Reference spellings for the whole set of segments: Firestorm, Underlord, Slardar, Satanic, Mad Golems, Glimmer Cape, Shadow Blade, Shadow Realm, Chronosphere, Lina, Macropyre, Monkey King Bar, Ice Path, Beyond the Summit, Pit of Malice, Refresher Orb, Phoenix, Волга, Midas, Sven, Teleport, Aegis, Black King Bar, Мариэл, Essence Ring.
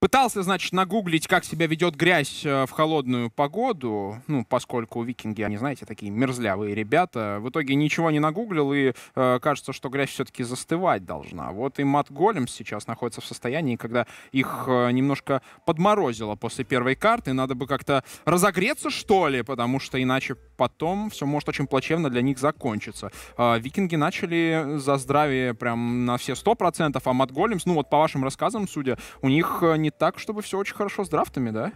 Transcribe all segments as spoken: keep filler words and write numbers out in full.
Пытался, значит, нагуглить, как себя ведет грязь в холодную погоду, ну, поскольку викинги, они, знаете, такие мерзлявые ребята. В итоге ничего не нагуглил, и э, кажется, что грязь все-таки застывать должна. Вот и Mad Golems сейчас находится в состоянии, когда их э, немножко подморозило после первой карты. Надо бы как-то разогреться, что ли, потому что иначе потом все может очень плачевно для них закончиться. Э, викинги начали за здравие прям на все сто процентов, а Mad Golems, ну вот по вашим рассказам, судя, у них не так, чтобы все очень хорошо с драфтами, да?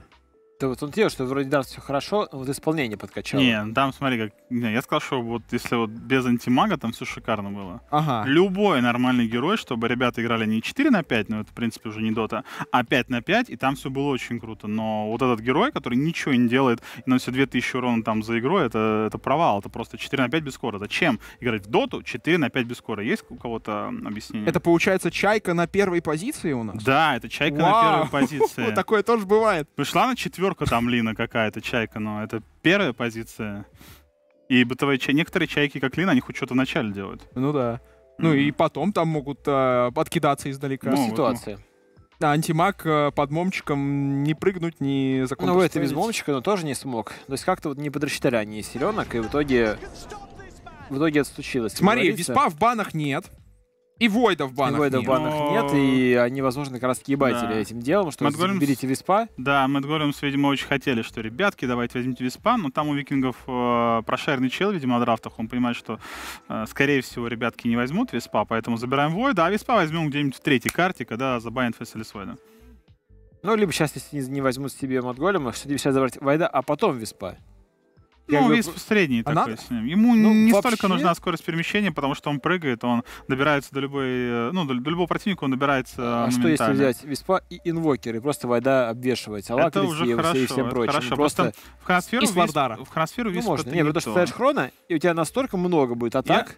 Да вот тут дело, что вроде драфт все хорошо, вот исполнение подкачало. Не, там смотри, как... Не, я сказал, что вот если вот без антимага там все шикарно было. Ага. Любой нормальный герой, чтобы ребята играли не четыре на пять, но это, в принципе, уже не дота, а пять на пять, и там все было очень круто. Но вот этот герой, который ничего не делает, наносит две тысячи урона там за игру, это, это провал, это просто четыре на пять без кора. Зачем играть в доту четыре на пять без кора? Есть у кого-то объяснение? Это, получается, чайка на первой позиции у нас? Да, это чайка Вау. на первой позиции. Такое тоже бывает. Пришла на четвертую. Там Лина какая-то, чайка, но это первая позиция. И бытовые чайки, некоторые чайки, как Лина, они хоть что-то вначале делают. Ну да. Mm-hmm. Ну и потом там могут э, откидаться издалека. Ну, ситуация. Да, антимаг под момчиком не прыгнуть, не закончить. Ну, это без момчика, но тоже не смог. То есть как-то вот не подрасчитали они силенок, и в итоге... В итоге отстучилось. Смотри, виспа в банах нет. И Войда в банах, и Войда нет. В банах Но... нет, и они, возможно, как раз ебатели да. этим делом, что Mad Golems... берите виспа. Да, Mad Golems, видимо, очень хотели, что, ребятки, давайте возьмите виспа, но там у викингов э, прошаренный чел, видимо, на драфтах, он понимает, что, э, скорее всего, ребятки не возьмут виспа, поэтому забираем Войда, а виспа возьмем где-нибудь в третьей карте, когда забанят Faceless Void. Ну, либо сейчас, если не возьмут себе Mad Golems, что тебе сейчас забрать Войда, а потом виспа. Ну, весь средний такой с ним. Ему не столько нужна скорость перемещения, потому что он прыгает, он добирается до любой... Ну, до любого противника он добирается. А что если взять виспа и инвокеры, просто Войда обвешивать? Это уже хорошо, хорошо. Просто в хроносферу висп... Ну, нет, потому что ставишь хрона, и у тебя настолько много будет атак...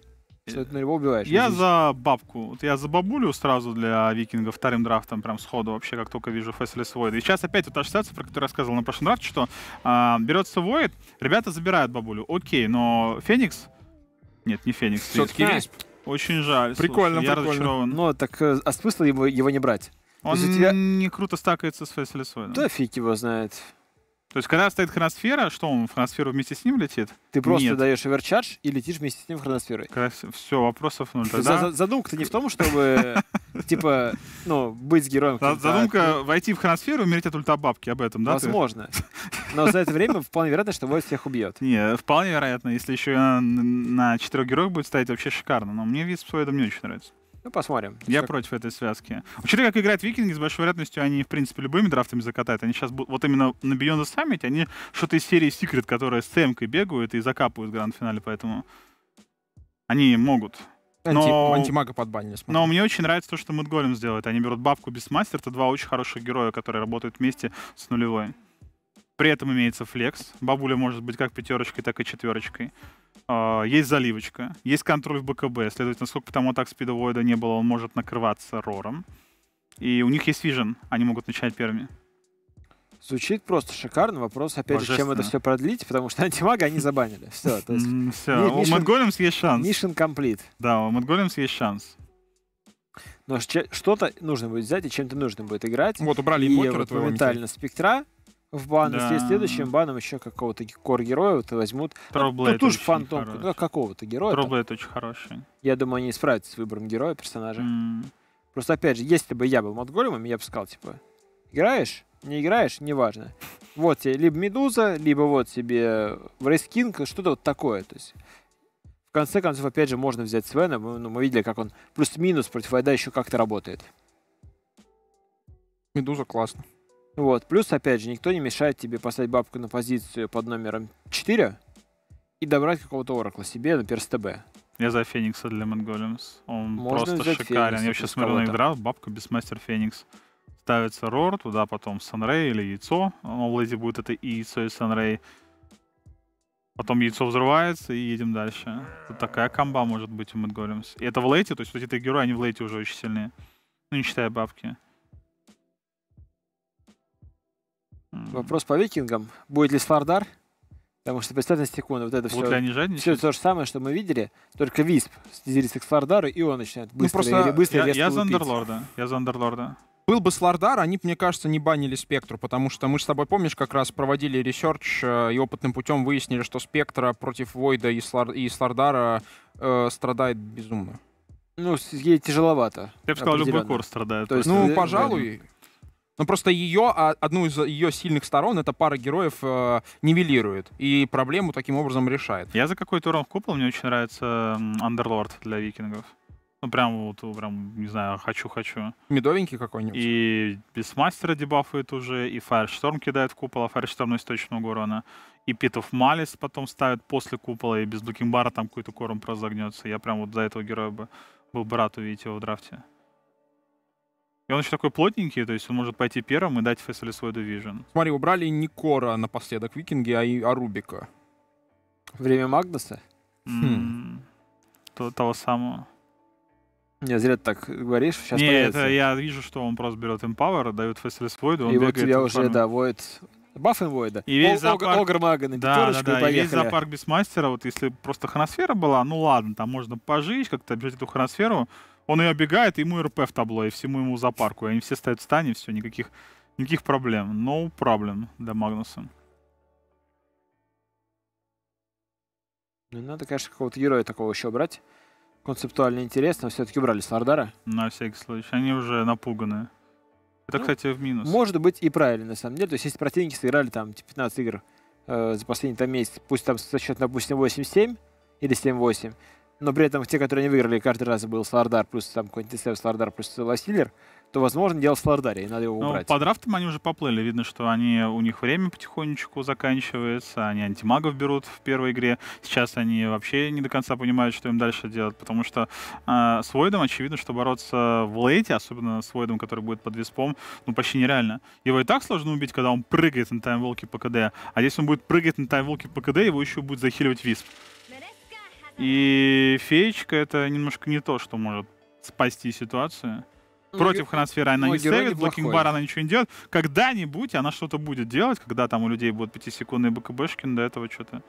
Убиваешь, я здесь. за бабку, вот я за бабулю сразу для викингов вторым драфтом, прям сходу вообще, как только вижу Faceless Void. И сейчас опять вот та же ситуация, про которую я рассказывал на прошлом драфте, что а, берется Void, ребята забирают бабулю, окей, но Феникс... Нет, не Феникс, все-таки Висп. Очень жаль. Прикольно, слушай, прикольно. Я разочарован. Ну, так, а смысл его, его не брать? Он тебя... не круто стакается с Faceless Void. Да фиг его знает. То есть, когда стоит хроносфера, что он в хроносферу вместе с ним летит? Ты просто Нет. даешь оверчардж и летишь вместе с ним в хроносферу. Все, вопросов ноль. Тогда... Задумка-то не в том, чтобы типа, ну, быть с героем. Задумка войти в хроносферу и умереть от ульта бабки, об этом, да? Возможно. Но за это время вполне вероятно, что Войд всех убьет. Не, вполне вероятно. Если еще на четырех героев будет стоять, вообще шикарно. Но мне вид с Войдом не очень нравится. Ну, посмотрим. Я как... против этой связки. Учитывая, как играют викинги, с большой вероятностью они, в принципе, любыми драфтами закатают. Они сейчас, вот именно на Beyond the Summit, они что-то из серии Secret, которые с Т М-кой бегают и закапывают в гранд-финале, поэтому они могут. Но... Антимага подбанили. Но мне очень нравится то, что Mad Golems делает. Они берут бабку без мастера, это два очень хороших героя, которые работают вместе с нулевой. При этом имеется флекс. Бабуля может быть как пятерочкой, так и четверочкой. Uh, есть заливочка, есть контроль в БКБ, следовательно, сколько там атак спида Войда не было, он может накрываться рором. И у них есть вижен, они могут начать первыми. Звучит просто шикарно. Вопрос, опять же, чем это все продлить, потому что антимага они забанили. Все, то есть... Все, у Mad Golems есть шанс. Mission complete. Да, у Mad Golems есть шанс. Но что-то нужно будет взять, и чем-то нужно будет играть. Вот убрали инвокера твоего. Моментально спектра. В бан, да. Если следующим баном еще какого-то кор-героя вот возьмут. Terrorblade ну, ту же фантомку, да, какого-то героя. Terrorblade очень хороший. Я думаю, они справятся с выбором героя, персонажа. Mm. Просто, опять же, если бы я был Mad Golem'ом, я бы сказал, типа, играешь, не играешь, неважно. Вот тебе либо Медуза, либо вот тебе Врейскинг, что-то вот такое. То есть, в конце концов, опять же, можно взять Свена. Мы, ну, мы видели, как он плюс-минус против Вайда еще как-то работает. Медуза классно. Вот. Плюс, опять же, никто не мешает тебе поставить бабку на позицию под номером четыре и добрать какого-то оракла себе, например, с ТБ. Я за Феникса для Mad Golems. Он Можно просто шикарен. Я вообще смотрю на игру, бабка без мастер Феникс. Ставится рор, туда потом Санрей или яйцо. Олэди будет это и яйцо, и Санрей. Потом яйцо взрывается, и едем дальше. Тут такая комба может быть у Mad Golems. И это в лейте, то есть вот эти герои, они в лейте уже очень сильные. Ну, не считая бабки. Вопрос по викингам. Будет ли Слардар? Потому что представь на секунду, вот это все, все то же самое, что мы видели, только Висп стезерится к Слардару, и он начинает быстро, ну, просто быстро я, резко я за Underlord'а. Я за Underlord'а. Был бы Слардар, они, мне кажется, не банили Спектру, потому что мы же с тобой, помнишь, как раз проводили ресерч и опытным путем выяснили, что Спектра против Войда и, Слар... и Слардара э, страдает безумно. Ну, ей тяжеловато. Я бы сказал, любой кор страдает. То есть, ну, пожалуй... Ну, просто ее, одну из ее сильных сторон эта пара героев э, нивелирует и проблему таким образом решает. Я за какой-то урон в купол, мне очень нравится Underlord для викингов. Ну, прям, вот, прям, не знаю, хочу-хочу. Медовенький какой-нибудь. И без мастера дебафует уже, и Firestorm кидает в купол, а Firestorm носит очень много урона. И Pit of Malice потом ставит после купола, и без Блэкинг Бара там какой-то корм просто загнется. Я прям вот за этого героя бы был бы рад увидеть его в драфте. И он еще такой плотненький, то есть он может пойти первым и дать Faceless Void Vision. Смотри, убрали не Кора напоследок викинги, а и Арубика. Время Магнуса? Хм. То, того самого. Не, зря ты так говоришь. Сейчас не, это я вижу, что он просто берет Empower, дает Faceless Void, он и бегает. И вот я уже, да, Void... Бафф Инвойда. И весь зоопарк без мастера, вот если просто хроносфера была, ну ладно, там можно пожить, как-то обижать эту хроносферу. Он ее оббегает, ему РП в табло, и всему ему зоопарку. И они все стоят в стане, все, никаких, никаких проблем. No problem для Магнуса. Ну, надо, конечно, какого-то героя такого еще брать. Концептуально интересно, все-таки брали Слардара. На всякий случай, они уже напуганы. Это, ну, кстати, в минус. Может быть и правильно, на самом деле. То есть, если противники сыграли там пятнадцать игр э, за последний там, месяц, пусть там со счет, допустим, восемь-семь или семь-восемь, но при этом те, которые не выиграли, каждый раз был Слардар плюс там какой-нибудь Слардар плюс Ласилер, то, возможно, дело в Слардаре, и надо его ну, убрать. По драфтам они уже поплыли. Видно, что они, у них время потихонечку заканчивается, они антимагов берут в первой игре. Сейчас они вообще не до конца понимают, что им дальше делать, потому что э, с Войдом, очевидно, что бороться в лейте, особенно с Войдом, который будет под Виспом, ну, почти нереально. Его и так сложно убить, когда он прыгает на таймволки по КД, а если он будет прыгать на таймволки по КД, его еще будет захиливать Висп. И феечка — это немножко не то, что может спасти ситуацию. Против хроносферы она не ставит, блокинг бар она ничего не делает. Когда-нибудь она что-то будет делать, когда там у людей будут пятисекундные БКБшки, до этого что-то.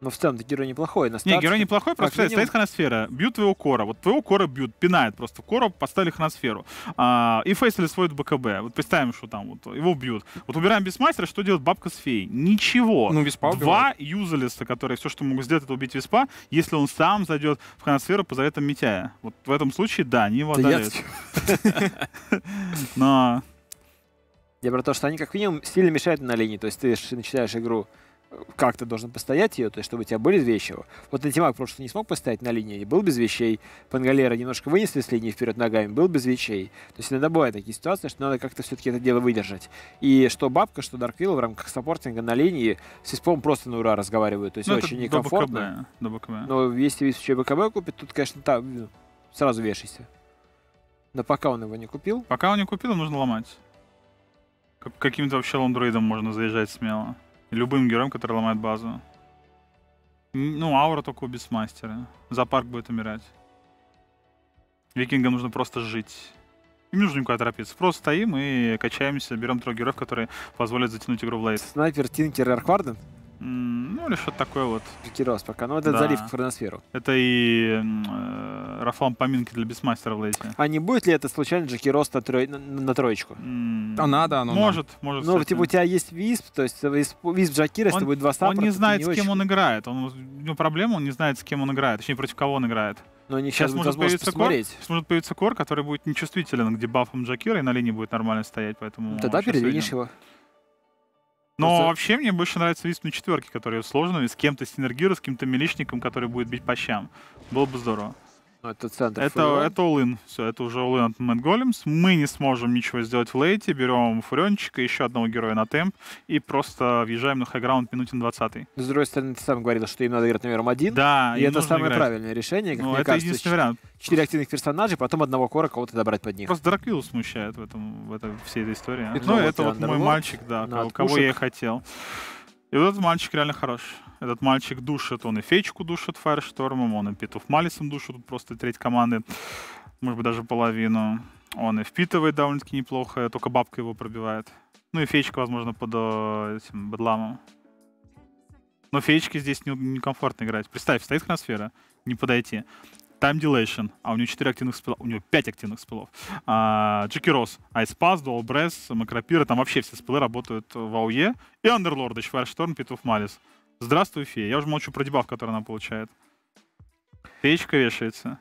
Но в целом-то герой неплохой. На старте. Не, герой неплохой, просто минимум... стоит хроносфера, бьют твоего кора. Вот твоего кора бьют, пинает просто. Кора поставили хроносферу. А, и Faceless Void БКБ. Вот представим, что там вот его бьют. Вот убираем Виспмастера, что делает бабка с феей? Ничего. Ну, Виспа Два юзалиста, которые все, что могут сделать, это убить Виспа, если он сам зайдет в хроносферу по заветам Митяя. Вот в этом случае, да, они его отдают. Но... Я про то, что они как минимум сильно мешают на линии. То есть ты начинаешь игру... Как ты должен постоять ее, то есть чтобы у тебя были вещи. Вот Антимаг просто не смог постоять на линии, был без вещей. Пангалера немножко вынесли с линии вперед ногами, был без вещей. То есть иногда бывают такие ситуации, что надо как-то все-таки это дело выдержать. И что бабка, что Дарк Вилл в рамках саппортинга на линии с Виспом просто на ура разговаривают. То есть, ну, очень некомфортно. До БКБ, до БКБ. Но если Висп еще БКБ купит, тут, конечно, там, сразу вешайся. Но пока он его не купил... Пока он не купил, нужно ломать. Каким-то вообще лондроидом можно заезжать смело. Любым героем, который ломает базу. Ну, аура только у Бисмастера. Зоопарк будет умирать. Викингам нужно просто жить. Им нужно никуда торопиться. Просто стоим и качаемся, берем трех героев, которые позволят затянуть игру в лейт. Снайпер, Тинкер, Аркварден? Mm, ну, или что-то такое вот. Кирос пока. Ну, это да. Заливка в хроносферу. Это и э, Рафалм поминки для Бисмастера в лейте. А не будет ли это случайно Джекирос на, трой, на, на троечку? Mm. А надо, оно Может, надо. может. Ну, типа у тебя есть Висп, то есть Висп, висп Джакира, если будет два саппорта. Он не знает, не с кем очень... он играет. Он, у него проблема, он не знает, с кем он играет. Точнее, против кого он играет. Но не сейчас, сейчас может появиться кор, сейчас может появиться кор, который будет нечувствителен к дебафам Джакира и на линии будет нормально стоять, поэтому... Тогда передвинешь его. Но это... вообще мне больше нравится Висп на четверке, который сложно, с кем-то синергирует, с кем-то милишником, который будет бить по щам. Было бы здорово. Но это центр. Это all-in. Все, это уже all-in от Mad Golems. Мы не сможем ничего сделать в лейте. Берем Фуренчика, еще одного героя на темп и просто въезжаем на хайграунд минуте на двадцатой. С другой стороны, ты сам говорил, что им надо играть номером один. Да, и это самое играть. Правильное решение, как ну, мне это кажется. Единственный вариант. Четыре активных персонажей, потом одного кора кого-то добрать под них. Просто Дарк Вилл смущает в, этом, в этой, всей этой истории. И ну, это вот мой мальчик, да, кого, кого я и хотел. И вот этот мальчик реально хорош. Этот мальчик душит, он и феечку душит Файрштормом, он и Pit of Malice'ом душит, просто треть команды, может быть, даже половину. Он и впитывает довольно-таки неплохо, только бабка его пробивает. Ну и феечка, возможно, под этим бедламом. Но феечки здесь некомфортно играть. Представь, стоит хроносфера, не подойти. Time Dilation, а у него четыре активных спила, у него пять активных спилов. А, Джекирос, Ice Path, Dual Breath, Macropyre, там вообще все спилы работают в АОЕ. И Underlord, Firestorm, Pit of Malice. Здравствуй, фея. Я уже молчу про дебаф, который она получает. Феечка вешается.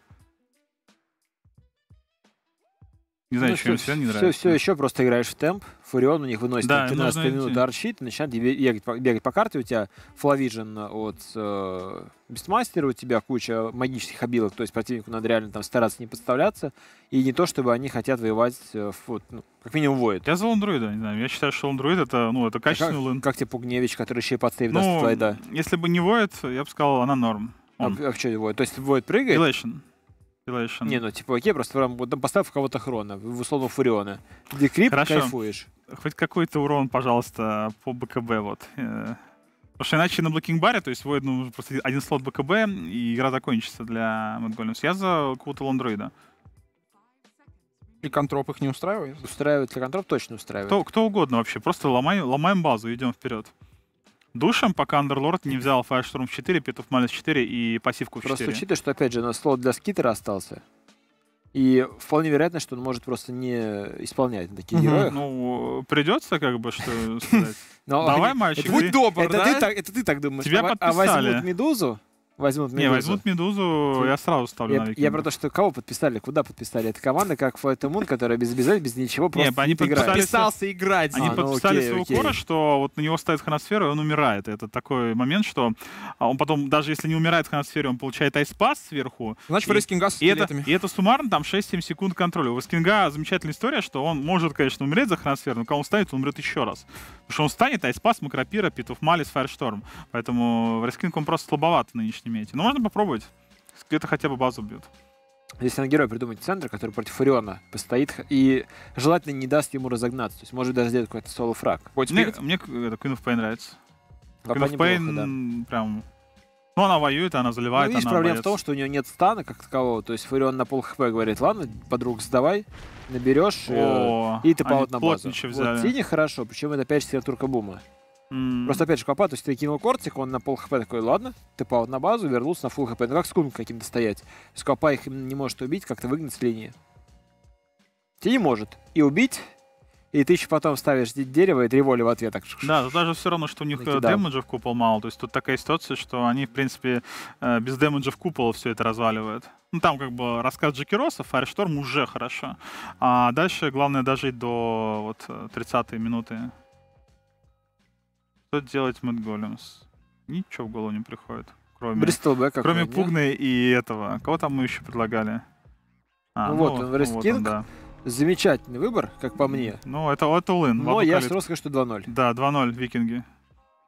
Не знаю, ну, что им все не нравится. Все, все еще просто играешь в темп. Фурион у них выносит да, тринадцать минут арчит, начинает бегать по, бегать по карте. У тебя флавижен от э, бестмастера, у тебя куча магических обилок. То есть противнику надо реально там стараться не подставляться. И не то, чтобы они хотят воевать, э, в, ну, как минимум, воид. Я за лондруида, не знаю. Я считаю, что лондруид это, ну, это качественный а лонд. Как, как тебе Пугневич, который еще и подстейв ну, даст слайда? Если бы не воид, я бы сказал, она норм. А, а в чем воид? То есть воид прыгает? Relation. Relation. Не, ну типа окей, просто там поставь кого-то хрона, условно Фуриона. Декрип, кайфуешь. Хоть какой-то урон, пожалуйста, по БКБ. Вот. Потому что иначе на Black King Bar, то есть войд, ну, просто один слот БКБ, и игра закончится для Mad Golems. Я за какого-то лондроида. Ликантроп их не устраивает? Устраивает, ликантроп точно устраивает. Кто, кто угодно вообще, просто ломаем, ломаем базу, идем вперед. Душем, пока Underlord не взял Firestorm в четыре, Pit of Malice в четыре и пассивку в четыре. Просто учитывая, что, опять же, на слот для скитера остался. И вполне вероятно, что он может просто не исполнять такие угу. герои. Ну, придется, как бы, что сказать. Давай, мальчик. Будь добр, это ты так думаешь. Тебя подписали. А возьмут Медузу? Возьмут Медузу. Не, возьмут Медузу, я сразу ставлю на Викинга. Я про то, что кого подписали, куда подписали. Это команда, как Flight Moon, которая без обязательств, без ничего просто подписался играть. Они подписали своего кора, что вот на него ставит хроносферу, и он умирает. Это такой момент, что он потом, даже если не умирает в хроносфере, он получает айспас сверху. Значит, про Искинга с скелетами. И это суммарно там шесть-семь секунд контроля. У Искинга замечательная история, что он может, конечно, умереть за хроносферу, но когда он встанет, он умрет еще раз. Потому что он встанет, айспас, Macropyre, Pit of Malice, Firestorm. Поэтому Искинг он просто слабоват нынешний. Но можно попробовать. Где-то хотя бы базу бьют. Если на героя придумать центр, который против Фуриона постоит и желательно не даст ему разогнаться. То есть может даже сделать какой-то соло-фраг. Мне, мне это Queen of Pain нравится. Queen of Pain, да. Прям... Ну, она воюет, она заливает, ну, видишь, она проблема боится. В том, что у нее нет стана как такового. То есть Фурион на пол хп говорит, ладно, подруг, сдавай, наберешь О, и, и ты паут на базу. Вот синий хорошо, причем это опять же сигнатурка бума. Mm. Просто опять же копа, то есть ты кинул кортик, он на пол хп такой, ладно, ты пал на базу, вернулся на фул хп, ну как с кунг каким-то стоять. То есть копа их не может убить, как-то выгнать с линии. Ты не может и убить, и ты еще потом ставишь дерево и три воли в ответ. Так. Да, тут даже все равно, что у них демеджа в купол мало, то есть тут такая ситуация, что они в принципе без демеджа в купол все это разваливают. Ну там как бы рассказ Джекироса, Firestorm уже хорошо, а дальше главное дожить до вот, тридцатой минуты. Что делать Mad Golems? Ничего в голову не приходит. Кроме, кроме Пугны и этого. Кого там мы еще предлагали? А, ну, ну, вот, он, ну, вот он, да. Замечательный выбор, как по мне. Ну, это all-in. Но я сразу скажу, что два ноль. Да, два ноль викинги.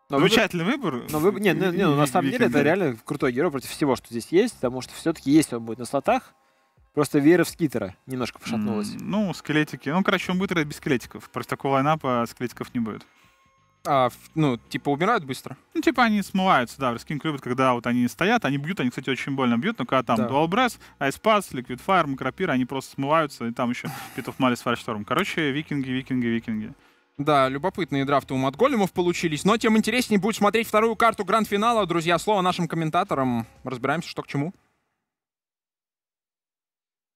Но замечательный выбор. выбор. Но вы... Нет, ну, ну, на самом викинги. Деле это реально крутой герой против всего, что здесь есть. Потому что все-таки есть он будет на слотах. Просто вера в скитера немножко пошатнулась. Mm, ну, скелетики. Ну, короче, он будет играть без скелетиков. Просто такого лайнапа скелетиков не будет. А, ну, типа, умирают быстро? Ну, типа, они смываются, да. Врискинг любит, когда вот они стоят, они бьют, они, кстати, очень больно бьют, но когда там да. Dual Breath, Ice Path, Liquid Fire, Macropyre, они просто смываются, и там еще Pit of Malice, Firestorm. Короче, викинги, викинги, викинги. Да, любопытные драфты у Mad Golem'ов получились, но тем интереснее будет смотреть вторую карту гранд-финала. Друзья, слово нашим комментаторам. Разбираемся, что к чему.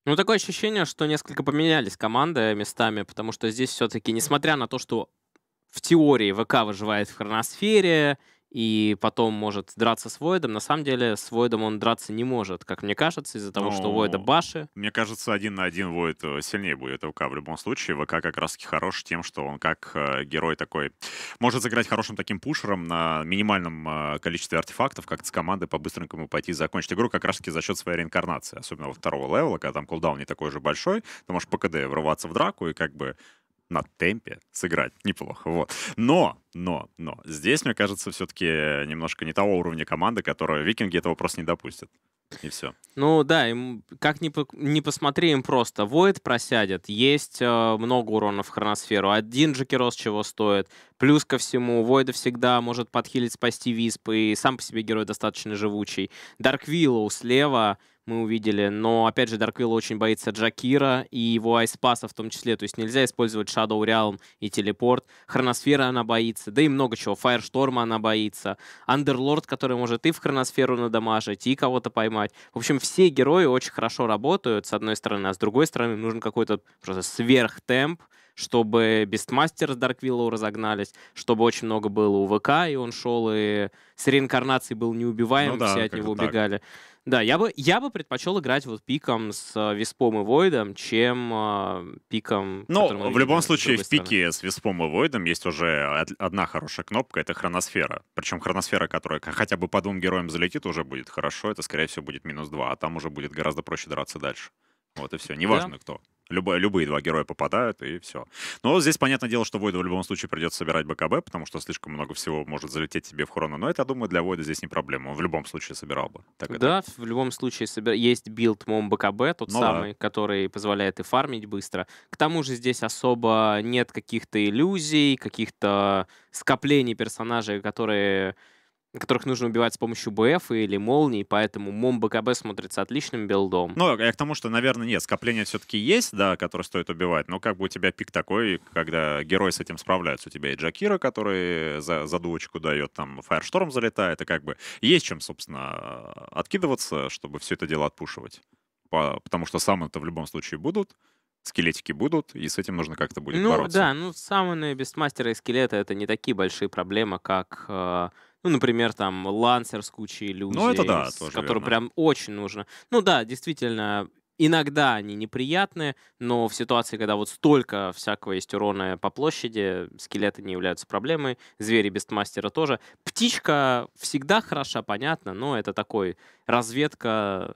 Ну, такое ощущение, что несколько поменялись команды местами, потому что здесь все-таки, несмотря на то, что в теории ВК выживает в хроносфере и потом может драться с Войдом. На самом деле с Войдом он драться не может, как мне кажется, из-за того, ну, что Войда баши. Мне кажется, один на один Войд сильнее будет ВК в любом случае. ВК как раз-таки хорош тем, что он как э, герой такой может сыграть хорошим таким пушером на минимальном э, количестве артефактов, как с командой по-быстренькому пойти и закончить игру как раз-таки за счет своей реинкарнации. Особенно во второго левела, когда там кулдаун не такой же большой, ты можешь по КД врываться в драку и как бы... на темпе сыграть неплохо, вот. Но, но, но, здесь, мне кажется, все-таки немножко не того уровня команды, которую викинги этого просто не допустят. И все. Ну да, им, как ни, по, ни посмотри, им просто Void просядет, есть э, много урона в хроносферу, один Джекирос чего стоит, плюс ко всему, Void всегда может подхилить, спасти Висп, и сам по себе герой достаточно живучий. Dark Willow слева, мы увидели. Но, опять же, Dark Willow очень боится Jakiro и его айспаса в том числе. То есть нельзя использовать Shadow Realm и Телепорт. Хроносфера она боится, да и много чего. Firestorm она боится. Underlord, который может и в Хроносферу надамажить, и кого-то поймать. В общем, все герои очень хорошо работают, с одной стороны. А с другой стороны, нужен какой-то просто сверхтемп, чтобы Бестмастер с Dark Willow разогнались, чтобы очень много было у ВК, и он шел, и с реинкарнацией был неубиваем, ну да, все от него так убегали. Да, я бы, я бы предпочел играть вот пиком с э, Виспом и Войдом, чем э, пиком... Ну, в любом случае, в пике с Виспом и Войдом есть уже от, одна хорошая кнопка — это Хроносфера. Причем Хроносфера, которая хотя бы по двум героям залетит, уже будет хорошо, это, скорее всего, будет минус два, а там уже будет гораздо проще драться дальше. Вот и все, неважно да. кто. Любые, любые два героя попадают, и все. Но здесь, понятное дело, что Войду в любом случае придется собирать БКБ, потому что слишком много всего может залететь тебе в хрону. Но это, я думаю, для Войда здесь не проблема. Он в любом случае собирал бы. Так да, это... в любом случае собир... есть билд Мом БКБ, тот ну самый, да. который позволяет и фармить быстро. К тому же здесь особо нет каких-то иллюзий, каких-то скоплений персонажей, которые... которых нужно убивать с помощью БФ или молний, поэтому Мом БКБ смотрится отличным билдом. Ну, я к тому, что, наверное, нет, скопления все-таки есть, да, которые стоит убивать, но как бы у тебя пик такой, когда герои с этим справляются. У тебя и Jakiro, который за, за дуочку дает, там, Firestorm залетает, и как бы есть чем, собственно, откидываться, чтобы все это дело отпушивать. По, потому что саммоны-то в любом случае будут, скелетики будут, и с этим нужно как-то будет ну, бороться. Ну да, ну саммоны, Бестмастера и скелета — это не такие большие проблемы, как... Э Ну, например, там, лансер с кучей иллюзий, ну, это да, который прям очень нужно. Ну да, действительно, иногда они неприятны, но в ситуации, когда вот столько всякого есть урона по площади, скелеты не являются проблемой, звери Бестмастера тоже. Птичка всегда хороша, понятно, но это такой разведка...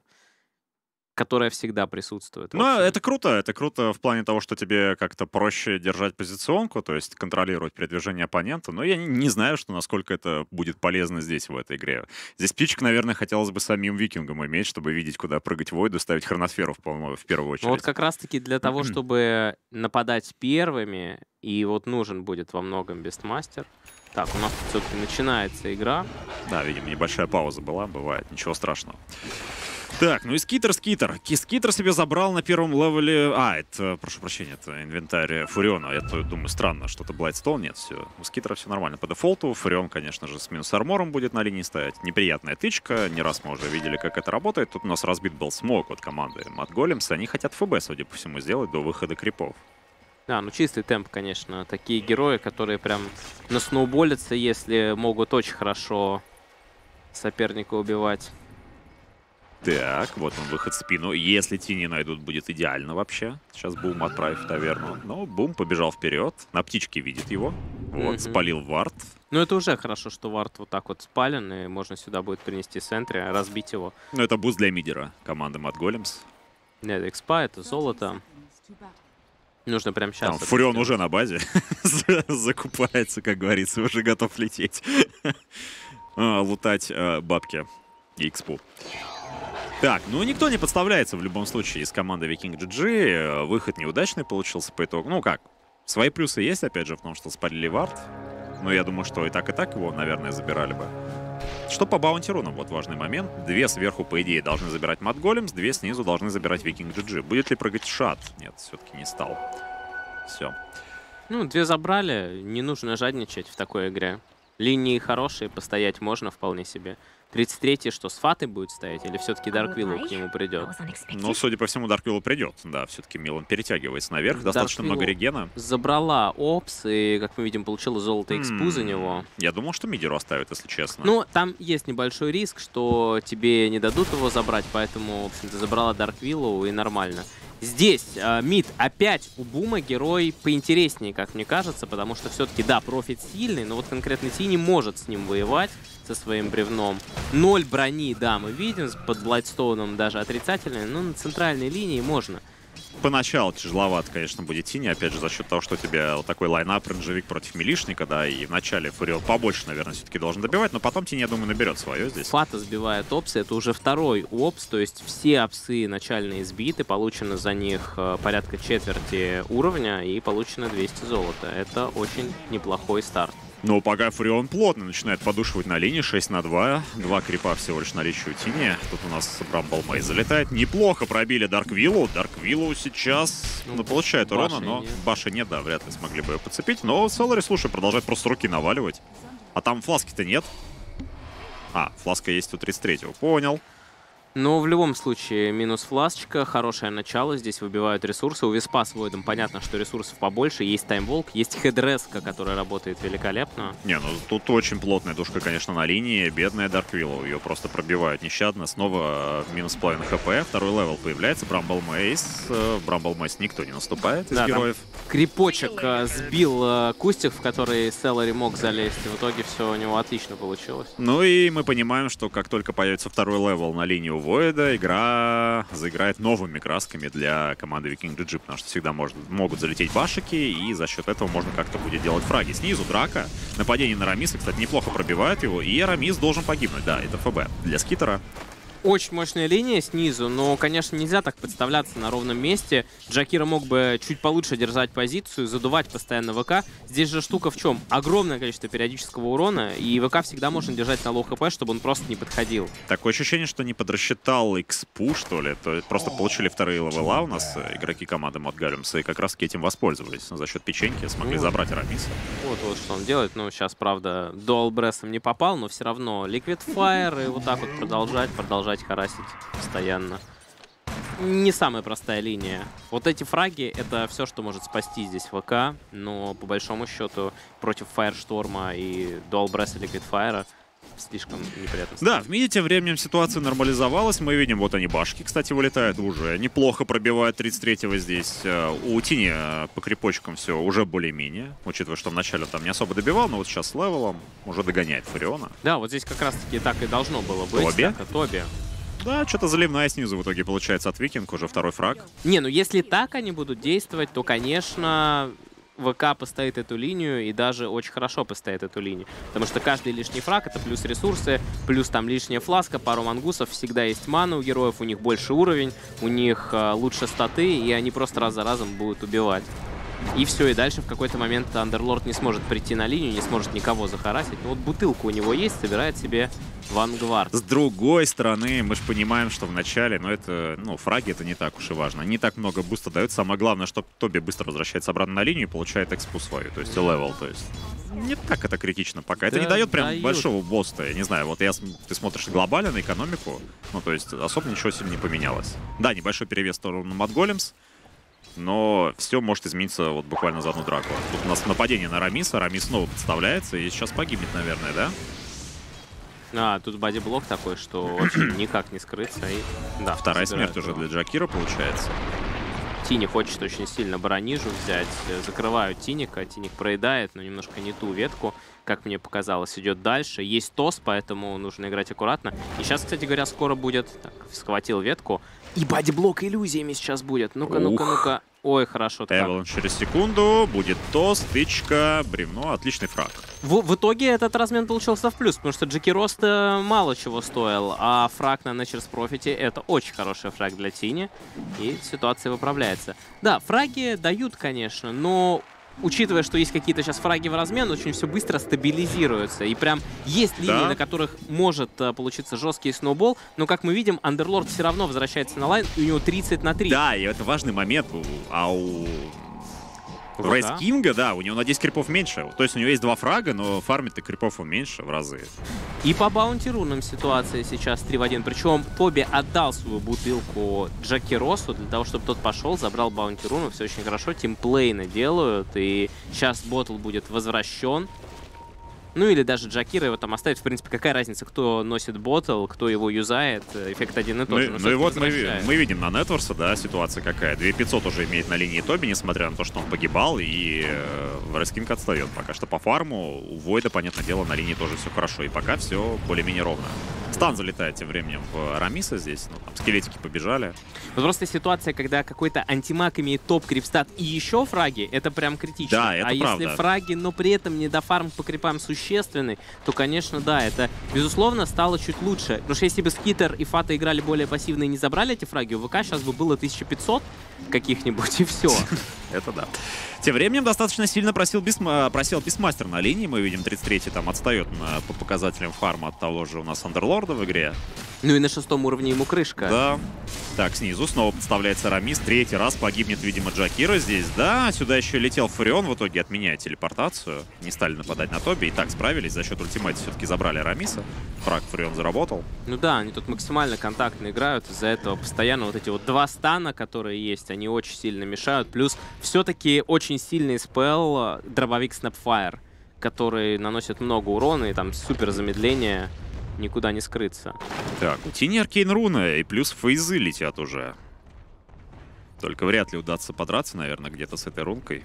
которая всегда присутствует. Ну, это круто. Это круто в плане того, что тебе как-то проще держать позиционку, то есть контролировать передвижение оппонента. Но я не, не знаю, что насколько это будет полезно здесь, в этой игре. Здесь птичек, наверное, хотелось бы самим викингам иметь, чтобы видеть, куда прыгать Войду, ставить Хроносферу в, в первую очередь. Вот как раз-таки для того, чтобы нападать первыми, и вот нужен будет во многом Бестмастер. Так, у нас все-таки начинается игра. Да, видимо, небольшая пауза была, бывает, ничего страшного. Так, ну и скитер, скитер. Скитер себе забрал на первом левеле... А, это, прошу прощения, это инвентарь Фуриона. Я думаю, странно, что-то Блайдстоун. Нет, все. У скитера все нормально по дефолту. Фурион, конечно же, с минус армором будет на линии стоять. Неприятная тычка. Не раз мы уже видели, как это работает. Тут у нас разбит был смог от команды Mad Golems. Они хотят ФБ, судя по всему, сделать до выхода крипов. Да, ну чистый темп, конечно. Такие герои, которые прям насноуболятся, если могут очень хорошо соперника убивать. Так, вот он, выход в спину. Если те не найдут, будет идеально вообще. Сейчас Бум отправит в таверну. Но Бум побежал вперед. На птичке видит его. Вот, mm-hmm. спалил вард. Ну, это уже хорошо, что вард вот так вот спален. И можно сюда будет принести центре, разбить его. Ну, это буст для мидера команды Mad Golems. Нет, экспа, это золото. Нужно прям сейчас. Там, Фурион уже на базе. Закупается, как говорится, уже готов лететь. Лутать бабки и экспу. Так, ну никто не подставляется в любом случае из команды Vikin.джи джи. Выход неудачный получился по итогу. Ну как, свои плюсы есть, опять же, в том, что спалили вард. Но я думаю, что и так, и так его, наверное, забирали бы. Что по баунти-рунам, вот важный момент. Две сверху, по идее, должны забирать Mad Golems, две снизу должны забирать Vikin.джи джи. Будет ли прыгать шат? Нет, все-таки не стал. Все. Ну, две забрали, не нужно жадничать в такой игре. Линии хорошие, постоять можно вполне себе. тридцать третий, что с Фатой будет стоять, или все-таки Dark Willow к нему придет? Ну, судя по всему, Dark Willow придет. Да, все-таки Милан перетягивается наверх. Достаточно много регена. Забрала опс, и, как мы видим, получила золото экспу за него. Я думал, что мидеру оставят, если честно. Ну, там есть небольшой риск, что тебе не дадут его забрать, поэтому, в общем-то, забрала Dark Willow, и нормально. Здесь э, мид опять у Бума герой поинтереснее, как мне кажется, потому что все-таки, да, профит сильный, но вот конкретно Ти не может с ним воевать, со своим бревном. Ноль брони, да, мы видим, под Блайдстоуном даже отрицательный, но на центральной линии можно. поначалу тяжеловато, конечно, будет Тини, опять же, за счет того, что у тебя вот такой лайнап, ренджевик против милишника, да, и вначале Фурио побольше, наверное, все-таки должен добивать, но потом Тини, я думаю, наберет свое здесь. Фата сбивает опсы, это уже второй опс, то есть все опсы начальные сбиты, получено за них порядка четверти уровня и получено двести золота. Это очень неплохой старт. Но пока Фурион плотно начинает подушивать на линии, шесть на два, два крипа всего лишь наличие у Тини. Тут у нас Брамбл Мэй залетает, неплохо пробили Дарк Виллу, Дарк Виллу сейчас ну, получает урона, но нет. Баши нет, да, вряд ли смогли бы ее подцепить, но Селлари, слушай, продолжает просто руки наваливать, а там фласки-то нет. А, фласка есть у тридцать третьего, понял. Но в любом случае, минус фласочка, хорошее начало, здесь выбивают ресурсы. У Виспа с Войдом понятно, что ресурсов побольше, есть Таймволк, есть Хедреска, которая работает великолепно. Не, ну тут очень плотная душка, конечно, на линии, бедная Дарк Виллоу, ее просто пробивают нещадно. Снова минус половина хп, второй левел появляется, Брамбл Мейс, Брамбл Мейс никто не наступает из да, героев. Крипочек сбил кустик, в который Селлари мог залезть, и в итоге все у него отлично получилось. Ну и мы понимаем, что как только появится второй левел на линию Void, игра заиграет новыми красками для команды Viking.джи, потому что всегда может, могут залететь башики, и за счет этого можно как-то будет делать фраги. Снизу драка, нападение на Арамиса, кстати, неплохо пробивает его, и Арамис должен погибнуть. Да, это ФБ для Скитера. Очень мощная линия снизу, но, конечно, нельзя так подставляться на ровном месте. Джакиро мог бы чуть получше держать позицию, задувать постоянно ВК. Здесь же штука в чем? Огромное количество периодического урона, и ВК всегда можно держать на лоу хп, чтобы он просто не подходил. Такое ощущение, что не подрасчитал экспу, что ли. То есть просто получили вторые левела у нас игроки команды Mad Golems, и как раз этим воспользовались. За счет печеньки смогли вот забрать Арамиса. Вот, вот что он делает. Ну, сейчас, правда, Dual Breath не попал, но все равно Liquid Fire, и вот так вот продолжать, продолжать. Харасить постоянно. Не самая простая линия. Вот эти фраги — это все, что может спасти здесь ВК, но по большому счету против Firestorm и Dual Breath Liquid Fire слишком неприятно. Да, в миде тем временем ситуация нормализовалась. Мы видим, вот они башки, кстати, вылетают уже. Неплохо пробивают тридцать третьего здесь. У Тини по крипочкам все уже более-менее. Учитывая, что вначале он там не особо добивал, но вот сейчас с левелом уже догоняет Фуриона. Да, вот здесь как раз-таки так и должно было быть. Тоби. Так, а Тоби. Да, что-то заливная снизу в итоге получается от Викинг. Уже второй фраг. Не, ну если так они будут действовать, то, конечно... ВК поставит эту линию и даже очень хорошо поставит эту линию. Потому что каждый лишний фраг — это плюс ресурсы, плюс там лишняя фласка, пару мангусов, всегда есть мана у героев, у них больше уровень, у них э, лучше статы, и они просто раз за разом будут убивать. И все, и дальше в какой-то момент Underlord не сможет прийти на линию, не сможет никого захарасить. Но вот бутылка у него есть, собирает себе Вангвард. С другой стороны, мы же понимаем, что в начале, но это, ну, фраги это не так уж и важно. Не так много буста дают. Самое главное, что Тоби быстро возвращается обратно на линию и получает экспу свою, то есть левел. То есть не так это критично пока. Это да, не дает прям дают. Большого боста. Я не знаю, вот я, ты смотришь глобально на экономику, ну, то есть особо ничего сильно не поменялось. Да, небольшой перевес в сторону Mad Golems. Но все может измениться вот буквально за одну драку. Тут у нас нападение на Арамиса. Арамис снова подставляется и сейчас погибнет, наверное, да? А, тут бодиблок такой, что очень никак не скрыться. И... Да, вторая смерть его. Уже для Джакира получается. Тини хочет очень сильно баранижу взять. Закрывают Тиника. Тиник проедает, но немножко не ту ветку, как мне показалось, идет дальше. Есть тос, поэтому нужно играть аккуратно. И сейчас, кстати говоря, скоро будет... Так, схватил ветку. И бодиблок иллюзиями сейчас будет. Ну-ка, ну-ка, ну-ка. Ой, хорошо. Эвелон через секунду. Будет тос, тычка, бревно. Отличный фраг. В, в итоге этот размен получился в плюс, потому что Джекирост мало чего стоил, а фраг на Nature's Profit — это очень хороший фраг для Тини, и ситуация выправляется. Да, фраги дают, конечно, но... Учитывая, что есть какие-то сейчас фраги в размен, очень все быстро стабилизируется. И прям есть линии, да, на которых может а, получиться жесткий сноубол. Но, как мы видим, Underlord все равно возвращается на лайн, и у него тридцать на три. Да, и это важный момент. А у... У Рейс Кинга, да, у него на десять крипов меньше. То есть у него есть два фрага, но фармит и крипов он меньше в разы. И по баунти рунам ситуация сейчас три в один. Причем Тоби отдал свою бутылку Джакиросу для того, чтобы тот пошел, забрал баунти руну. Все очень хорошо. Тимплейны делают. И сейчас боттл будет возвращен. Ну или даже Джакира его там оставить. В принципе, какая разница, кто носит боттл, кто его юзает. Эффект один и тот же. Ну, ну и вот мы, мы видим на Нетворса, да, ситуация какая. две тысячи пятьсот уже имеет на линии Тоби, несмотря на то, что он погибал. И э, Рескинг отстает пока что по фарму. У Войда, понятное дело, на линии тоже все хорошо. И пока все более-менее ровно. Стан залетает тем временем в Рамиса здесь. Ну, там скелетики побежали. Вот просто ситуация, когда какой-то антимаг имеет топ-крипстат и еще фраги, это прям критично. Да, это а правда. Если фраги, но при этом не до фарм по крипам существенный, то, конечно, да, это, безусловно, стало чуть лучше. Потому что если бы Скитер и Фата играли более пассивно и не забрали эти фраги, у ВК сейчас бы было тысяча пятьсот каких-нибудь, и все. Это да. Тем временем достаточно сильно просел Писмастер на линии. Мы видим, тридцать третий там отстает на, по показателям фарма от того же у нас Underlord в игре. Ну и на шестом уровне ему крышка. Да. Так, снизу снова подставляется Рамис. Третий раз погибнет, видимо, Джакира здесь. Да, сюда еще летел Фурион, в итоге отменяет телепортацию. Не стали нападать на Тоби. И так справились. За счет ультимати все-таки забрали Рамиса. Фраг Фурион заработал. Ну да, они тут максимально контактно играют. Из-за этого постоянно вот эти вот два стана, которые есть, они очень сильно мешают. Плюс все-таки очень сильный спелл дробовик Snapfire, который наносит много урона и там супер замедление, никуда не скрыться. Так, у Тини Аркейн Руна и плюс фейзы летят уже. Только вряд ли удастся подраться, наверное, где-то с этой рункой.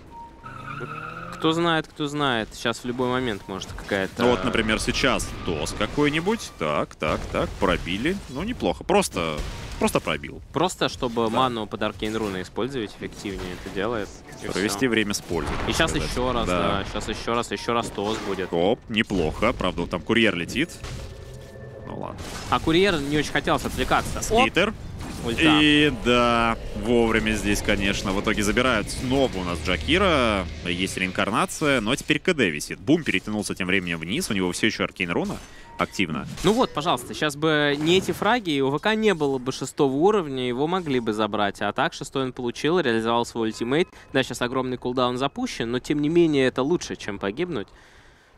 Кто знает, кто знает. Сейчас в любой момент может какая-то... Ну вот, например, сейчас дос какой-нибудь. Так, так, так, пробили. Ну, неплохо. Просто... Просто пробил. Просто, чтобы да. ману под Аркейн Руны использовать эффективнее, это делает. Провести все. время с пользой. И сейчас сказать. еще раз, да. да. Сейчас еще раз, еще раз ТОС будет. Оп, неплохо. Правда, вот там курьер летит. Ну ладно. А курьер не очень хотелось отвлекаться. Скитер. И да, вовремя здесь, конечно. В итоге забирают снова у нас Джакира. Есть реинкарнация, но теперь КД висит. Бум перетянулся тем временем вниз. У него все еще Аркейн Руна активно. Ну вот, пожалуйста, сейчас бы не эти фраги, у ВК не было бы шестого уровня, его могли бы забрать. А так, шестой он получил, реализовал свой ультимейт. Да, сейчас огромный кулдаун запущен, но тем не менее это лучше, чем погибнуть.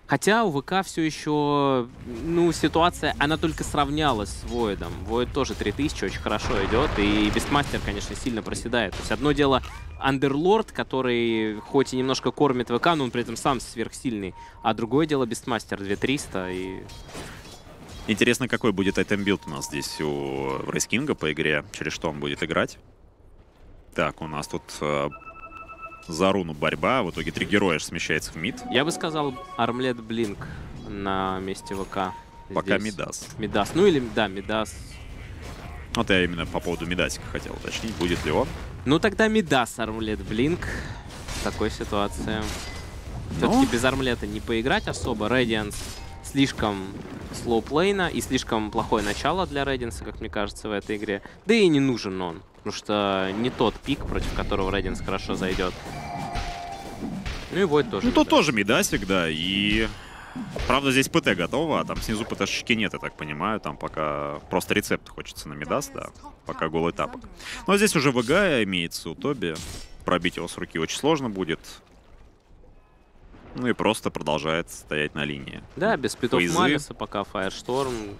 Хотя у ВК все еще, ну, ситуация, она только сравнялась с Войдом. Войд тоже три тысячи, очень хорошо идет, и Бестмастер, конечно, сильно проседает. То есть одно дело Underlord, который хоть и немножко кормит ВК, но он при этом сам сверхсильный, а другое дело Бестмастер, две тысячи триста и... Интересно, какой будет айтем-билд у нас здесь у Рейскинга по игре, через что он будет играть. Так, у нас тут... За руну борьба. В итоге три героя смещается в мид. Я бы сказал, армлет Блинк на месте ВК. Здесь. Пока Мидас. Мидас. Ну или, да, Мидас. Вот я именно по поводу Мидасика хотел уточнить, будет ли он. Ну тогда Мидас, армлет Блинк. В такой ситуации. Но... Все-таки без армлета не поиграть особо. Рэдианс слишком слоуплейна и слишком плохое начало для Рэдианса, как мне кажется, в этой игре. Да и не нужен он. Потому что не тот пик, против которого Рэдианс хорошо зайдет. Ну и Войд тоже. Ну то тоже Мидасик, да. И правда здесь ПТ готово, а там снизу ПТ-шечки нет, я так понимаю. Там пока просто рецепт хочется на Мидас, да. Пока голый тапок. Но здесь уже ВГ имеется у Тоби. Пробить его с руки очень сложно будет. Ну и просто продолжает стоять на линии. Да, без Pit of Malice пока Firestorm.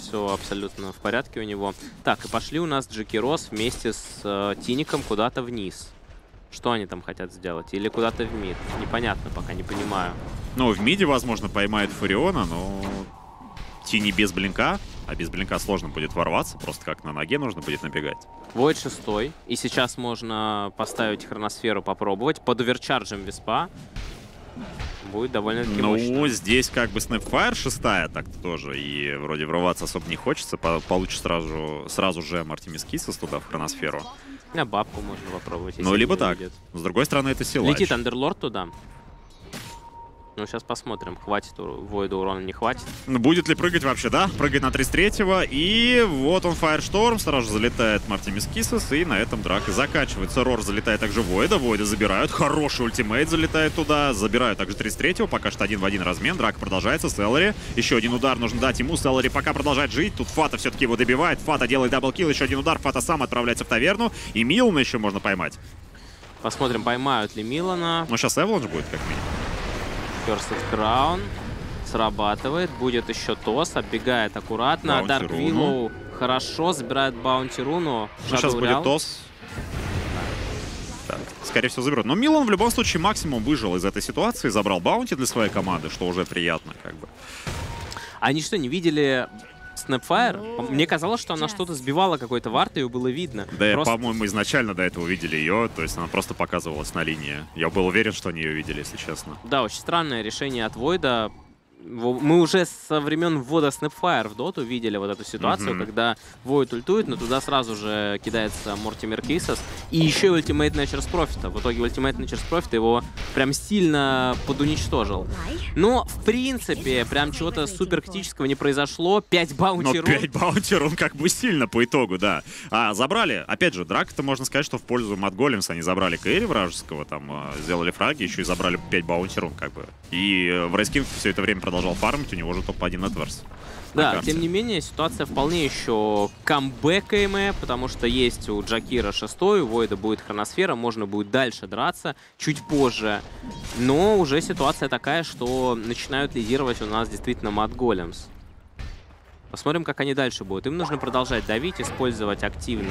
Все абсолютно в порядке у него. Так, и пошли у нас Джакирос вместе с э, Тиником куда-то вниз. Что они там хотят сделать? Или куда-то в мид? Непонятно пока, не понимаю. Ну, в миде, возможно, поймает Фуриона, но... Тини без блинка. А без блинка сложно будет ворваться. Просто как на ноге нужно будет набегать. Войд шестой. И сейчас можно поставить Хроносферу, попробовать. Под оверчарджем Виспа. Будет довольно-таки Ну, мощно. Здесь как бы Snapfire шестая так-то тоже. И вроде врываться особо не хочется. Получишь сразу, сразу же Мартимис Кисос туда, в Хроносферу. А бабку можно попробовать. Ну, либо так. Видит. С другой стороны, это сила. Летит Underlord туда. Ну, сейчас посмотрим. Хватит Войду урона, не хватит. Будет ли прыгать вообще, да? Прыгает на тридцать третьего. И вот он, Firestorm. Сразу же залетает Мартимис Кисос. И на этом драка заканчивается. Рор залетает также Войда. Войда забирают. Хороший ультимейт залетает туда. Забирают также тридцать третьего. Пока что один в один размен. Драка продолжается. Селлари. Еще один удар нужно дать ему. Селлари пока продолжает жить. Тут Фата все-таки его добивает. Фата делает даблкил. Еще один удар. Фата сам отправляется в таверну. И Милана еще можно поймать. Посмотрим, поймают ли Милана. Ну, сейчас Эвланж будет, как минимум. First Crown срабатывает, будет еще тос, оббегает аккуратно. Dark Willow хорошо, забирает Баунти Руну. Сейчас будет тос. Так. скорее всего, заберут. Но Милан в любом случае максимум выжил из этой ситуации, забрал баунти для своей команды, что уже приятно, как бы. Они что, не видели Snapfire? Мне казалось, что она что-то сбивала, какой-то вард, ее было видно. Да, просто... по-моему, изначально до этого видели ее, то есть она просто показывалась на линии. Я был уверен, что они ее видели, если честно. Да, очень странное решение от Войда. Мы уже со времен ввода Snapfire в доту видели вот эту ситуацию, mm-hmm. когда Void ультует, но туда сразу же кидается Мортимер Кейсос. И еще и ультимейт Nature's Profit. В итоге ультимейт Nature's Profit его прям сильно подуничтожил. Но, в принципе, прям чего-то супер критического не произошло. пять баунти рун. пять баунти рун как бы сильно по итогу, да. А, забрали, опять же, драк-то можно сказать, что в пользу Mad Golems. Они забрали кэрри вражеского, там, сделали фраги, еще и забрали пять баунти рун, как бы. И в Рейскин все это время продолжал фармить, у него же топ один Эдвардс. Да, тем не менее, ситуация вполне еще камбэкаемая, потому что есть у Джакира шестой, у Войда будет Хроносфера, можно будет дальше драться, чуть позже. Но уже ситуация такая, что начинают лидировать у нас действительно Mad Golems. Посмотрим, как они дальше будут. Им нужно продолжать давить, использовать активно.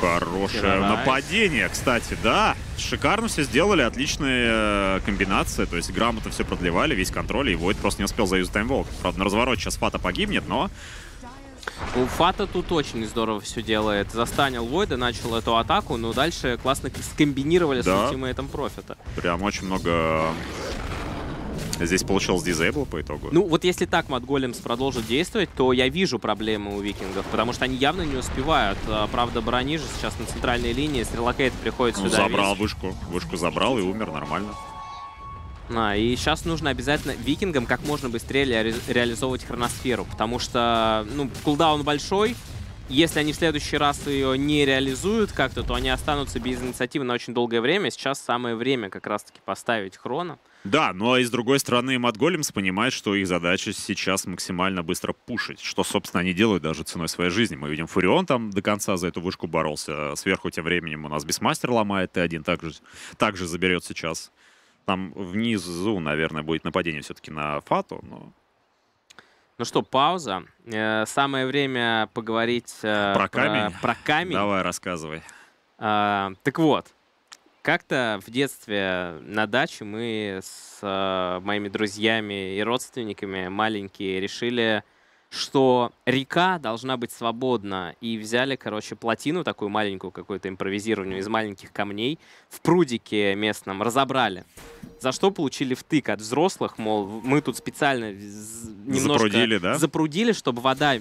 Хорошее Террорайз. Нападение, кстати, да. Шикарно все сделали, отличная комбинация. То есть грамотно все продлевали, весь контроль. И Войд просто не успел заюзать таймволк. Правда, на развороте сейчас Фата погибнет, но... У Фата тут очень здорово все делает. Застанил Войда, начал эту атаку, но дальше классно скомбинировали, да, с ультимейтом Профита. Прям очень много... Здесь получилось дизейбл по итогу. Ну, вот если так Mad Golems продолжит действовать, то я вижу проблемы у викингов, потому что они явно не успевают. Правда, брони же сейчас на центральной линии, Стрелокейт приходит сюда. Ну, забрал весь. вышку. Вышку забрал и умер нормально. А, и сейчас нужно обязательно викингам как можно быстрее ре реализовывать хроносферу, потому что, ну, кулдаун большой. Если они в следующий раз ее не реализуют как-то, то они останутся без инициативы на очень долгое время. Сейчас самое время как раз-таки поставить хроно. Да, но и с другой стороны Mad Golems понимает, что их задача сейчас максимально быстро пушить. Что, собственно, они делают даже ценой своей жизни. Мы видим, Фурион там до конца за эту вышку боролся. Сверху тем временем у нас Бисмастер ломает. Т один также, также заберет сейчас. Там внизу, наверное, будет нападение все-таки на Фату, но... Ну что, пауза. Самое время поговорить про, про, камень. про камень. Давай, рассказывай. А, так вот, как-то в детстве на даче мы с а, моими друзьями и родственниками маленькие решили, что река должна быть свободна. И взяли, короче, плотину, такую маленькую какую-то импровизированную из маленьких камней, в прудике местном разобрали. За что получили втык от взрослых, мол, мы тут специально немножко запрудили, да? запрудили, чтобы вода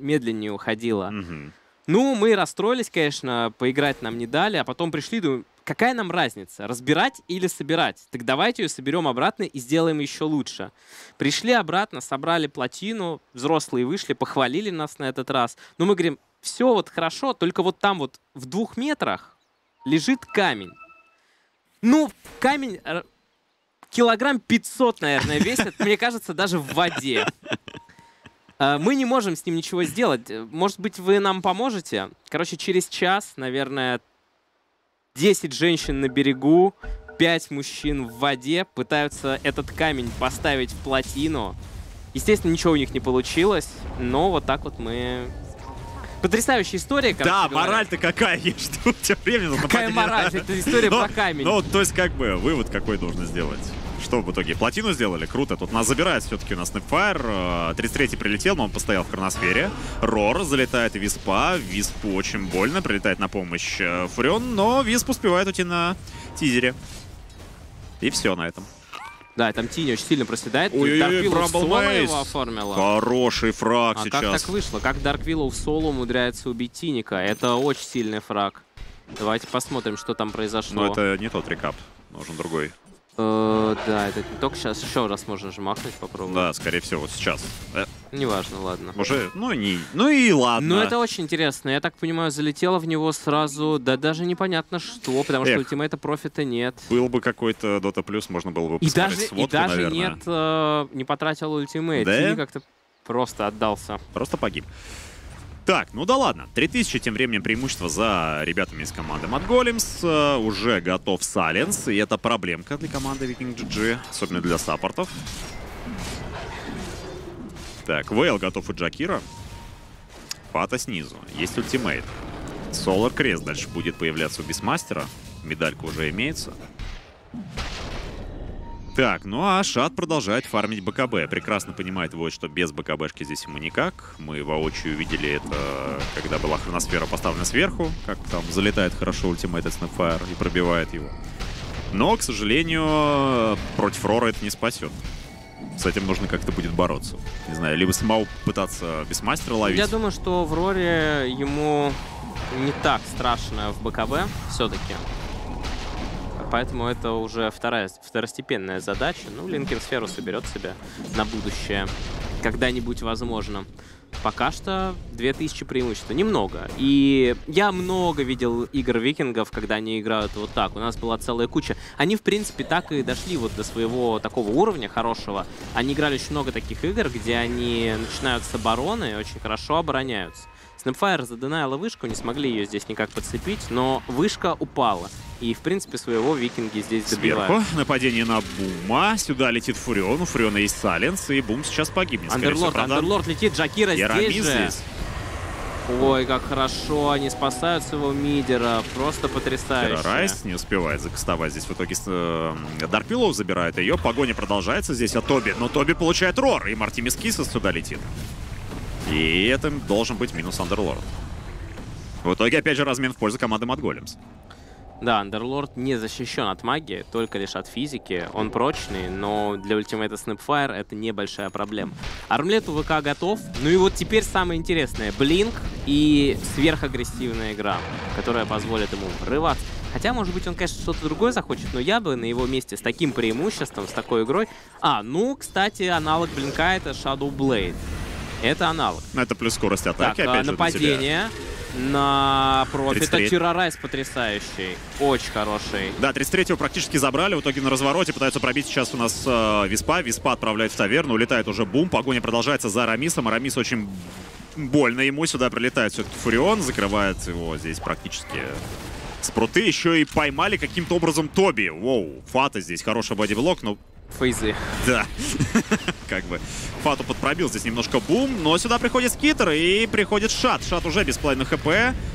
медленнее уходила. Угу. Ну, мы расстроились, конечно, поиграть нам не дали, а потом пришли, думаю, какая нам разница, разбирать или собирать? Так давайте ее соберем обратно и сделаем еще лучше. Пришли обратно, собрали плотину, взрослые вышли, похвалили нас на этот раз. Но мы говорим, все вот хорошо, только вот там вот в двух метрах лежит камень. Ну, камень... Килограмм пятьсот, наверное, весит, мне кажется, даже в воде. Мы не можем с ним ничего сделать. Может быть, вы нам поможете? Короче, через час, наверное, десять женщин на берегу, пять мужчин в воде пытаются этот камень поставить в плотину. Естественно, ничего у них не получилось, но вот так вот мы... Потрясающая история, короче. Да, мораль-то какая, я жду тебя времени. Какая мораль? Это история про камень. Ну, то есть, как бы, вывод какой должен сделать? Что в итоге? Плотину сделали? Круто. Тут нас забирает все-таки у нас Snapfire. тридцать третий прилетел, но он постоял в хроносфере. Рор залетает и Виспа. Виспу очень больно. Прилетает на помощь Фурион, но Висп успевает уйти на тизере. И все на этом. Да, там Тини очень сильно проседает. Дарк Виллоу соло его оформила. Хороший фраг а сейчас. А как так вышло? Как Дарк Виллоу соло умудряется убить Тиника? Это очень сильный фраг. Давайте посмотрим, что там произошло. Но это не тот рекап. Нужен другой. Э-э да, это только сейчас. Еще раз можно же махнуть, попробовать. Да, скорее всего, вот сейчас. Неважно, ладно. Уже, ну, не, ну и ладно. Ну это очень интересно. Я так понимаю, залетело в него сразу, да даже непонятно что, потому Эх, что ультимейта профита нет. Был бы какой-то Dota Plus, можно было бы посмотреть и даже, сводку, и даже наверное. нет, э, не потратил ультимейт. Да? И как-то просто отдался. Просто погиб. Так, ну да ладно. три тысячи, тем временем, преимущество за ребятами из команды Mad Golems. Уже готов Сайленс, и это проблемка для команды Viking.джи, особенно для саппортов. Так, Вейл готов у Джакира. Фата снизу. Есть ультимейт. Солар Крест дальше будет появляться у Бисмастера. медалька уже имеется. Так, ну а Шат продолжает фармить БКБ. Прекрасно понимает вот, что без БКБшки здесь ему никак. Мы воочию видели это, когда была хроносфера поставлена сверху, как там залетает хорошо ультимейт от Snapfire и пробивает его. Но, к сожалению, против Рора это не спасет. С этим нужно как-то будет бороться. Не знаю, либо самому пытаться без мастера ловить. Я думаю, что в Роре ему не так страшно в БКБ все-таки. Поэтому это уже вторая, второстепенная задача. Ну, Линкин сферу соберет себе на будущее. Когда-нибудь возможно. Пока что две тысячи преимущества. Немного. И я много видел игр викингов, когда они играют вот так. У нас была целая куча. Они, в принципе, так и дошли вот до своего такого уровня хорошего. Они играли очень много таких игр, где они начинают с обороны и очень хорошо обороняются. Snapfire заденаила вышку, не смогли ее здесь никак подцепить, но вышка упала. И, в принципе, своего викинги здесь добивают. Сверху нападение на Бума. Сюда летит Фурион. У Фуриона есть сайленс, и Бум сейчас погибнет. Underlord, Underlord летит, Джакира здесь же. Здесь. Ой, как хорошо они спасают своего мидера. Просто потрясающе. Райс не успевает закастовать здесь. В итоге Dark Willow забирает ее. Погоня продолжается здесь от Тоби. Но Тоби получает рор, и Мартимис Кисос сюда летит. И это должен быть минус Underlord. В итоге, опять же, размен в пользу команды Mad Golems. Да, Underlord не защищен от магии, только лишь от физики. Он прочный, но для ультимейта Snapfire это небольшая проблема. Армлет у ВК готов. Ну и вот теперь самое интересное. Блинк и сверхагрессивная игра, которая позволит ему врываться. Хотя, может быть, он, конечно, что-то другое захочет, но я бы на его месте с таким преимуществом, с такой игрой... А, ну, кстати, аналог Блинка — это Shadow Blade. Это аналог. Это плюс скорость атаки, так, опять же, нападение на профита. Террорайз потрясающий. Очень хороший. Да, тридцать третьего практически забрали. В итоге на развороте пытаются пробить сейчас у нас э, Виспа. Виспа отправляет в таверну. Улетает уже Бум. Погоня продолжается за Арамисом. Арамис очень больно ему. Сюда прилетает все-таки Фурион. Закрывает его здесь практически спруты. Еще и поймали каким-то образом Тоби. Воу, Фата здесь. Хороший бодиблок, но... Фейзы. Да. Как бы Фату подпробил здесь немножко Бум, но сюда приходит Скитер и приходит Шат. Шат уже без половины хп.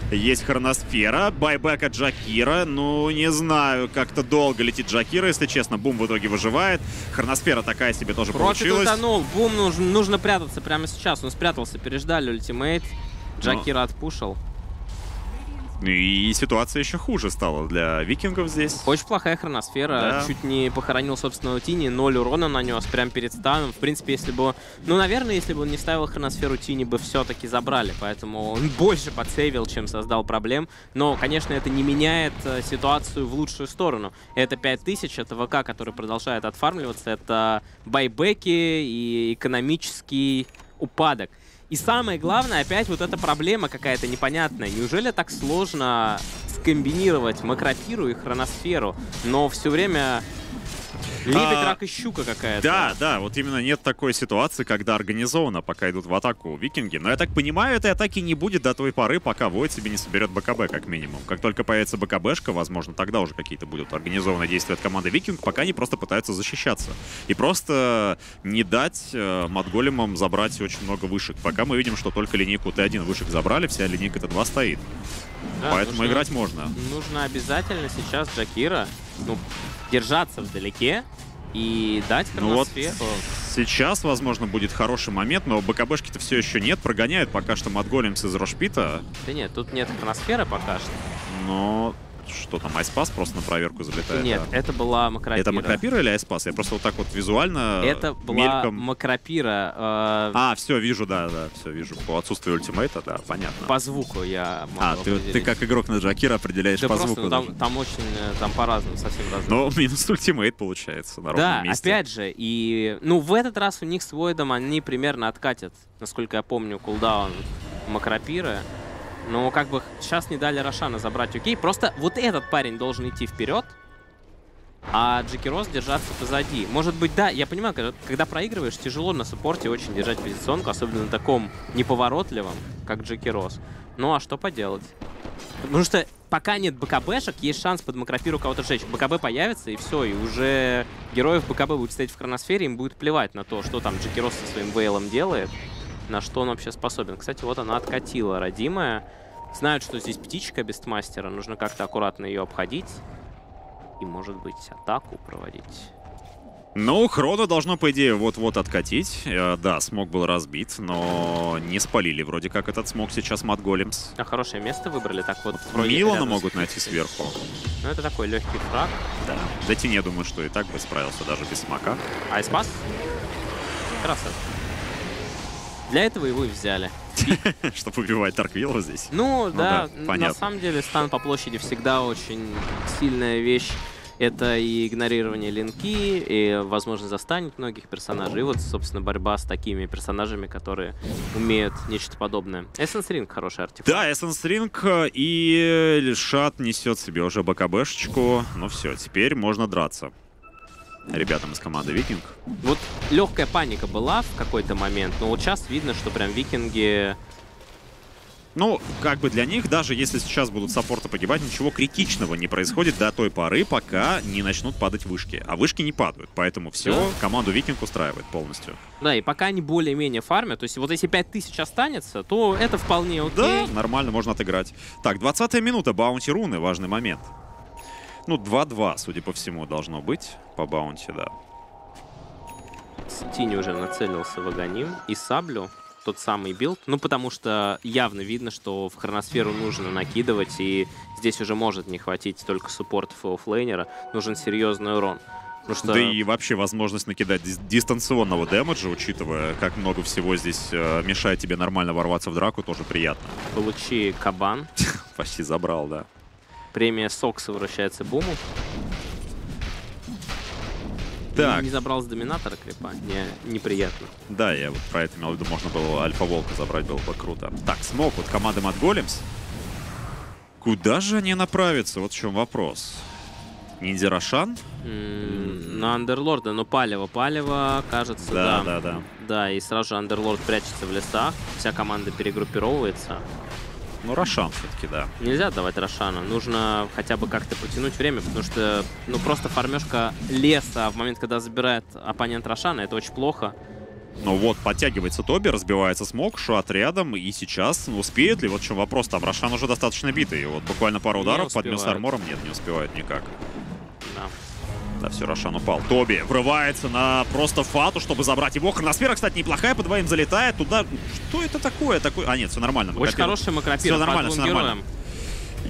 Есть Хроносфера, байбек от Джакира. Ну, не знаю, как-то долго летит Джакира, если честно. Бум в итоге выживает. Хроносфера такая себе тоже получилась. Профит утонул. Бум нужно, нужно прятаться прямо сейчас. Он спрятался, переждали ультимейт. Джакира но... отпушил. И ситуация еще хуже стала для викингов здесь. Очень плохая хроносфера. Да. Чуть не похоронил собственного Тини. Ноль урона нанес прямо перед станом. В принципе, если бы... Ну, наверное, если бы он не ставил хроносферу, Тини бы все-таки забрали. Поэтому он больше подсейвил, чем создал проблем. Но, конечно, это не меняет ситуацию в лучшую сторону. Это пять тысяч, это ВК, который продолжает отфармливаться. Это байбеки и экономический упадок. И самое главное, опять вот эта проблема какая-то непонятная. Неужели так сложно скомбинировать макропиру и хроносферу, но все время лебедь, рак и щука какая-то? Да, да, вот именно нет такой ситуации, когда организованно пока идут в атаку викинги. Но я так понимаю, этой атаки не будет до той поры, пока Войд себе не соберет БКБ, как минимум. Как только появится БКБшка, возможно, тогда уже какие-то будут организованные действия от команды Викинг, пока они просто пытаются защищаться. И просто не дать э, Mad Golem'ам забрать очень много вышек. Пока мы видим, что только линейку Т один вышек забрали, вся линейка Т два стоит. Да, поэтому нужно, играть можно. Нужно обязательно сейчас Джакира, ну, держаться вдалеке и дать хроносферу. Ну вот сейчас, возможно, будет хороший момент, но БКБшки-то все еще нет. Прогоняют пока что Mad Golems из Рошпита. Да нет, тут нет хроносферы пока что. Но что там, Ice Path просто на проверку залетает? Нет, да. Это была макропира. Это макропира или Ice Path? Я просто вот так вот визуально это была мельком... макропира. Э... А, все, вижу, да, да, все, вижу. По отсутствию ультимейта, да, понятно. По звуку я могу А, ты, ты как игрок на Джакира определяешь да по просто, звуку. Ну, там, там очень, там по-разному, совсем разному. Но минус ультимейт получается на ровном да, месте. Да, опять же, и, ну, в этот раз у них с Войдом они примерно откатят, насколько я помню, кулдаун макропиры. Ну, как бы сейчас не дали Рошана забрать, окей. Просто вот этот парень должен идти вперед, а Джакирос держаться позади. Может быть, да, я понимаю, когда, когда проигрываешь, тяжело на суппорте очень держать позиционку, особенно на таком неповоротливом, как Джакирос. Ну, а что поделать? Потому что пока нет БКБшек, есть шанс под макропиру кого-то сжечь. БКБ появится, и все, и уже героев БКБ будет стоять в хроносфере, им будет плевать на то, что там Джакирос со своим вейлом делает. На что он вообще способен. Кстати, вот она откатила, родимая. Знают, что здесь птичка без мастера. Нужно как-то аккуратно ее обходить. и, может быть, атаку проводить. Ну, Хроно должно, по идее, вот-вот откатить. Э, да, смог был разбит, но не спалили вроде как этот смог сейчас Mad Golems. А хорошее место выбрали, так вот... вот Милана могут найти сверху. Ну, это такой легкий фраг. Да. Да тень, я думаю, что и так бы справился даже без смока. Ice Path. Красавчик. Для этого его и взяли. Чтобы убивать Dark Willow здесь. Ну, да, на самом деле стан по площади всегда очень сильная вещь. Это и игнорирование линки, и возможность застанить многих персонажей. И вот, собственно, борьба с такими персонажами, которые умеют нечто подобное. Essence Ring хороший артефакт. Да, Essence Ring, и Шат несет себе уже БКБшечку. Ну все, теперь можно драться ребятам из команды Викинг. Вот легкая паника была в какой-то момент, но вот сейчас видно, что прям Викинги... Ну, как бы для них, даже если сейчас будут саппорты погибать, ничего критичного не происходит до той поры, пока не начнут падать вышки. А вышки не падают, поэтому все, да. Команду Викинг устраивает полностью. Да, и пока они более-менее фармят, то есть вот если пять тысяч останется, то это вполне окей. Да, нормально, можно отыграть. Так, двадцатая минута, баунти руны, важный момент. Ну, два-два, судя по всему, должно быть по баунти, да. Тини уже нацелился в Аганим и Саблю. Тот самый билд, ну потому что явно видно, что в хроносферу нужно накидывать, и здесь уже может не хватить только суппортов и оффлейнера, нужен серьезный урон. Потому что... Да и вообще возможность накидать дистанционного дэмэджа, учитывая, как много всего здесь э, мешает тебе нормально ворваться в драку, тоже приятно. Получи кабан. Почти забрал, да. Премия Сокса возвращается Буму. Так. Не забрал с доминатора крипа, не, неприятно. Да, я вот про это имел в виду, можно было альфа-волка забрать, было бы круто. Так, смог от команды Mad Golems. Куда же они направятся? Вот в чем вопрос. Ниндзя Рошан? Mm, на Underlord, но палево-палево, кажется, да. Да, да, да. Да, и сразу же Underlord прячется в лесах, вся команда перегруппировывается. Ну, Рошан все-таки, да. Нельзя отдавать Рошана. Нужно хотя бы как-то потянуть время, потому что, ну, просто фармешка леса в момент, когда забирает оппонент Рошана, это очень плохо. Ну вот, подтягивается Тоби, разбивается смог, Шат рядом, и сейчас ну, успеет ли? Вот в чем вопрос. Там Рошан уже достаточно битый. Вот буквально пару ударов поднес армором. Нет, не успевает никак. Да. Да, все, Рошан упал. Тоби врывается на просто Фату, чтобы забрать его. Хроносфера, кстати, неплохая, по двоим залетает туда. Что это такое? Такое... А, нет, все нормально. Макропир. Очень хорошая макропира. Все нормально, все нормально. Героям.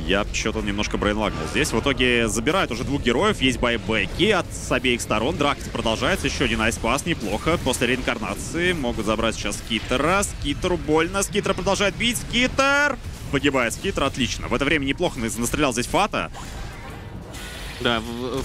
Я что-то немножко брейнлагнул. Здесь в итоге забирают уже двух героев. Есть байбеки от с обеих сторон. Драка продолжается. Еще один айспас. Неплохо. После реинкарнации могут забрать сейчас Скитера. Скитеру больно. Скитер продолжает бить. Скитер! Погибает Скитер. Отлично. В это время неплохо настрелял здесь Фата. Да,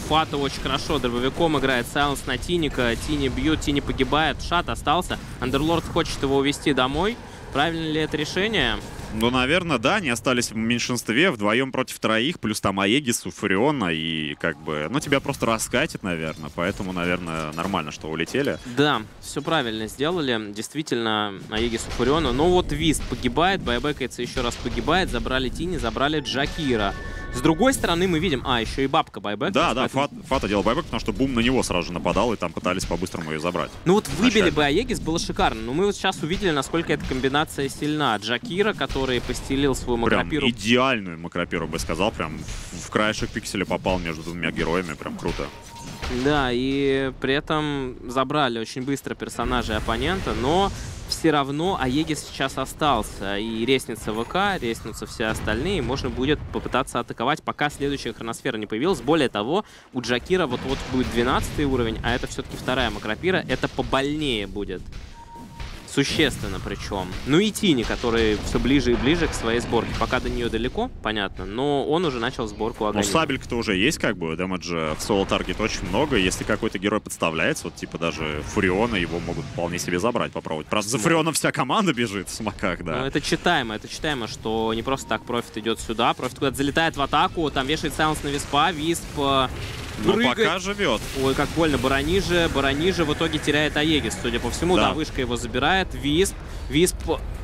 Фата очень хорошо дробовиком играет, Сайленс на Тиника, Тини бьют, Тини погибает, Шат остался, Underlord хочет его увезти домой. Правильно ли это решение? Ну, наверное, да, они остались в меньшинстве, вдвоем против троих, плюс там Аегис, Фуриона, и как бы, ну, тебя просто раскатит, наверное, поэтому, наверное, нормально, что улетели. Да, все правильно сделали, действительно, Аегис, Фуриона, но вот Виз погибает, байбекается еще раз погибает, забрали Тини, забрали Джакира. С другой стороны мы видим... А, еще и бабка байбэк. Да, да, поэтому... Фат, Фата делал байбэк, потому что Бум на него сразу же нападал, и там пытались по-быстрому ее забрать. Ну вот выбили бы Аегис, было шикарно. Но мы вот сейчас увидели, насколько эта комбинация сильна. Джакира, который постелил свою макропиру... Прям идеальную макропиру, бы сказал. Прям в краешек пикселя попал между двумя героями. Прям круто. Да, и при этом забрали очень быстро персонажей оппонента, но... Все равно Аегис сейчас остался, и реснится ВК, реснутся все остальные, можно будет попытаться атаковать, пока следующая хроносфера не появилась. Более того, у Джакира вот-вот будет двенадцатый уровень, а это все-таки вторая макропира, это побольнее будет. Существенно причем. Ну и Тини, который все ближе и ближе к своей сборке. Пока до нее далеко, понятно, но он уже начал сборку Аганина. Ну, сабелька-то уже есть, как бы, дэмэджа в соло-таргет очень много. Если какой-то герой подставляется, вот типа даже Фуриона, его могут вполне себе забрать, попробовать. Просто за Фуриона вся команда бежит в смоках, да. Ну, это читаемо, это читаемо, что не просто так Профит идет сюда. Профит куда-то залетает в атаку, там вешает Сайленс на Виспа, Висп... Ну, пока живет. Ой, как больно. Бараниже, Бараниже в итоге теряет Аегис, судя по всему. Да, да, вышка его забирает. Висп. Висп.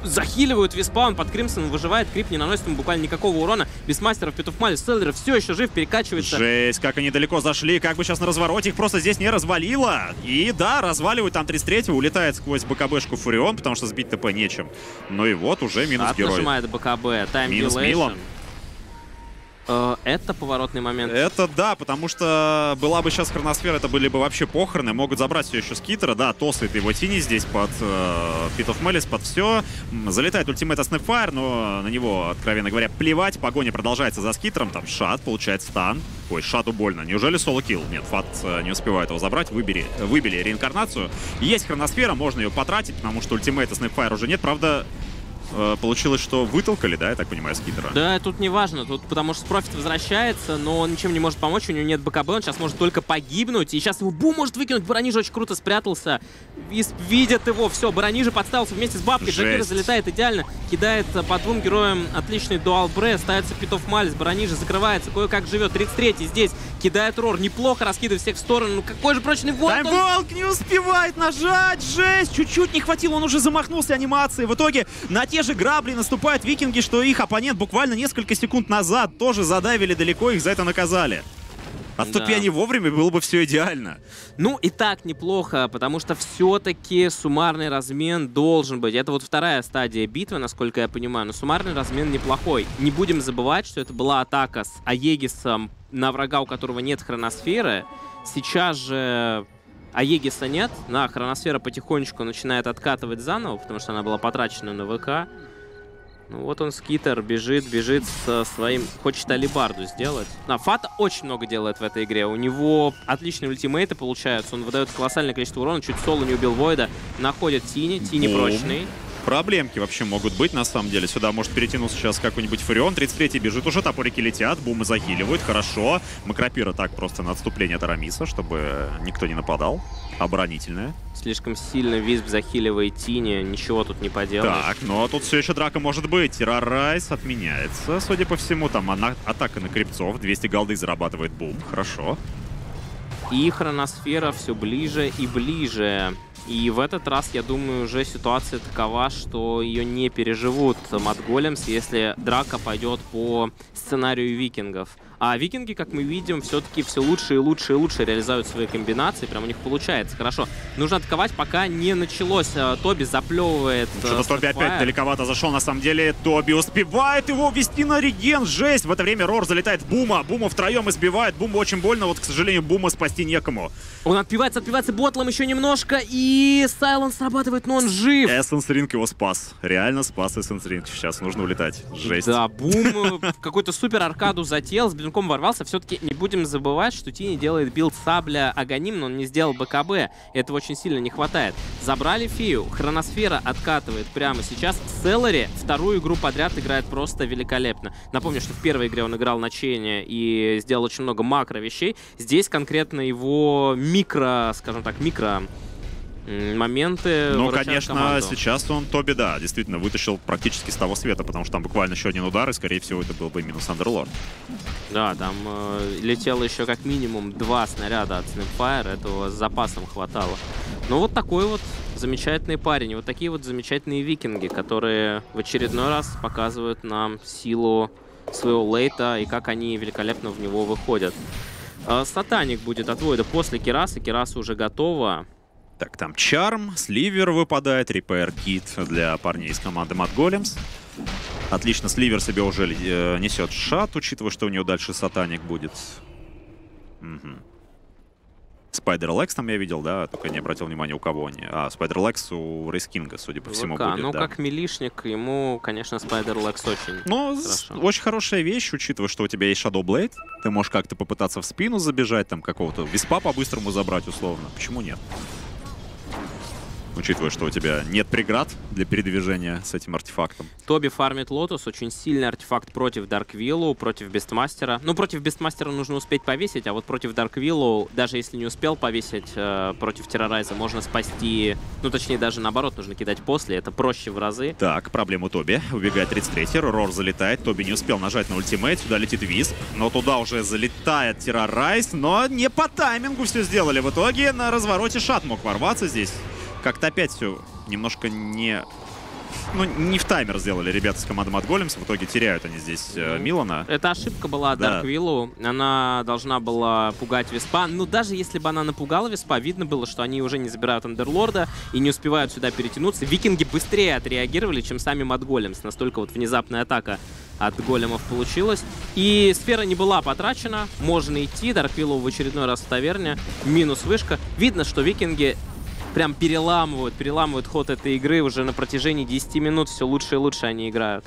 Захиливают Виспа, он под Кримсоном выживает. Крип не наносит ему буквально никакого урона. Без мастеров, Pit of Malice, Селлеров все еще жив, перекачивается. Жесть, как они далеко зашли. Как бы сейчас на развороте их просто здесь не развалило. И да, разваливают там тридцать третьего. Улетает сквозь БКБшку Фурион, потому что сбить ТП нечем. Ну и вот уже минус герой. Отнажимает БКБ. Тайм минус Милан. Это поворотный момент. Это да, потому что была бы сейчас Хроносфера, это были бы вообще похороны. Могут забрать все еще с Китера, да, тослит его тени здесь под э, Pit of Malice, под все. Залетает ультимейт от Snapfire, но на него, откровенно говоря, плевать. Погоня продолжается за Скитером, там Шат получает стан. Ой, Шату больно. Неужели соло-килл? Нет, Фат не успевает его забрать. Выбери, выбили реинкарнацию. Есть Хроносфера, можно ее потратить, потому что ультимейта Snapfire уже нет, правда... Получилось, что вытолкали, да, я так понимаю, Скитера? Да, тут не важно, тут потому что Профит возвращается, но он ничем не может помочь, у него нет БКБ, он сейчас может только погибнуть, и сейчас его Бу может выкинуть, Баранижа очень круто спрятался, Висп видит его, все, Баранижа подставился вместе с бабкой, Джекера залетает идеально, кидает по двум героям отличный дуал брэ, ставится Pit of Malice, Баранижа закрывается, кое-как живет, тридцать третий здесь, кидает рор, неплохо раскидывает всех в сторону, ну какой же прочный волк! Тайм Волк не успевает нажать, жесть, чуть-чуть не хватило, он уже замахнулся анимацией, в итоге на те же грабли наступают викинги, что их оппонент буквально несколько секунд назад тоже задавили далеко, их за это наказали. Отступи да. они вовремя, было бы все идеально. Ну и так неплохо, потому что все-таки суммарный размен должен быть. Это вот вторая стадия битвы, насколько я понимаю, но суммарный размен неплохой. Не будем забывать, что это была атака с Аегисом на врага, у которого нет хроносферы. Сейчас же... Аегиса нет, да, Хроносфера потихонечку начинает откатывать заново, потому что она была потрачена на ВК. Ну вот он, Скитер, бежит, бежит со своим... Хочет алибарду сделать. А, Фата очень много делает в этой игре. У него отличные ультимейты получаются, он выдает колоссальное количество урона, чуть соло не убил Войда, находит Тини, Тини прочный. Проблемки вообще могут быть, на самом деле. Сюда может перетянуться сейчас какой-нибудь Фурион. тридцать третий бежит уже, топорики летят, Бумы захиливают, хорошо. Макропира так просто на отступление от Арамиса, чтобы никто не нападал. Оборонительная. Слишком сильно Висп захиливает Тини, ничего тут не поделаешь. Так, но тут все еще драка может быть. Террорайз отменяется, судя по всему. Там она, атака на крипцов, двести голды зарабатывает Бум, хорошо. И Хроносфера все ближе и ближе. И в этот раз, я думаю, уже ситуация такова, что ее не переживут Mad Golems, если драка пойдет по сценарию викингов. А викинги, как мы видим, все-таки все лучше и лучше и лучше реализуют свои комбинации. Прям у них получается. Хорошо. Нужно атаковать, пока не началось. Тоби заплевывает. Что-то Тоби опять далековато зашел. На самом деле Тоби успевает его вести на реген. Жесть. В это время Рор залетает в Бума. Бума втроем избивает. Бума очень больно. Вот, к сожалению, Бума спасти некому. Он отпивается, отпивается ботлом еще немножко. И Сайланс срабатывает, но он жив. Эссенс Ринг его спас. Реально спас Эссенс Ринг. Сейчас нужно улетать. Жесть. Да, Бум какой-то супер аркаду затеял. Ворвался. Все-таки не будем забывать, что Тини делает билд сабля Аганим, но он не сделал БКБ. Этого очень сильно не хватает. Забрали Фию. Хроносфера откатывает прямо сейчас. Селлари вторую игру подряд играет просто великолепно. Напомню, что в первой игре он играл на Чейне и сделал очень много макро вещей. Здесь конкретно его микро, скажем так, микро... моменты. Ну, конечно, сейчас он Тоби, да, действительно вытащил практически с того света, потому что там буквально еще один удар, и, скорее всего, это был бы минус Underlord. Да, там э, летело еще как минимум два снаряда от Snapfire, этого с запасом хватало. Ну, вот такой вот замечательный парень, вот такие вот замечательные викинги, которые в очередной раз показывают нам силу своего лейта и как они великолепно в него выходят. Э, Сатаник будет от Войда после Кираса, Кираса уже готова. Так, там Чарм, Сливер выпадает, репейр-кит для парней из команды Mad Golems. Отлично, Сливер себе уже несет Шат, учитывая, что у него дальше Сатаник будет. Спайдер-Лекс там я видел, да, только не обратил внимания, у кого они. А, Спайдер-Лекс у Рейскинга, судя по всему, будет, ну, да. Как милишник, ему, конечно, Спайдер-Лекс очень Ну, очень хорошая вещь, учитывая, что у тебя есть Шадоу-Блейд. Ты можешь как-то попытаться в спину забежать, там какого-то Виспа по-быстрому забрать, условно. Почему нет? Учитывая, что у тебя нет преград для передвижения с этим артефактом. Тоби фармит Лотус. Очень сильный артефакт против Дарк Виллоу, против Бестмастера. Ну, против Бестмастера нужно успеть повесить, а вот против Дарк Виллоу, даже если не успел повесить, э, против Террорайза, можно спасти... Ну, точнее, даже наоборот, нужно кидать после. Это проще в разы. Так, проблема Тоби. Убегает тридцать третий. Рор залетает. Тоби не успел нажать на ультимейт. Сюда летит Висп. Но туда уже залетает Террорайз. Но не по таймингу все сделали. В итоге на развороте Шат мог ворваться здесь. Как-то опять все немножко не Ну, не в таймер сделали ребята с командой Mad Golems. В итоге теряют они здесь э, Милана. Это ошибка была Dark Willow. Она должна была пугать Веспа. Но даже если бы она напугала Веспа, видно было, что они уже не забирают Underlord'а и не успевают сюда перетянуться. Викинги быстрее отреагировали, чем сами Mad Golems. Настолько вот внезапная атака от големов получилось. И сфера не была потрачена. Можно идти. Dark Willow в очередной раз в таверне. Минус вышка. Видно, что викинги прям переламывают, переламывают ход этой игры. Уже на протяжении десяти минут все лучше и лучше они играют.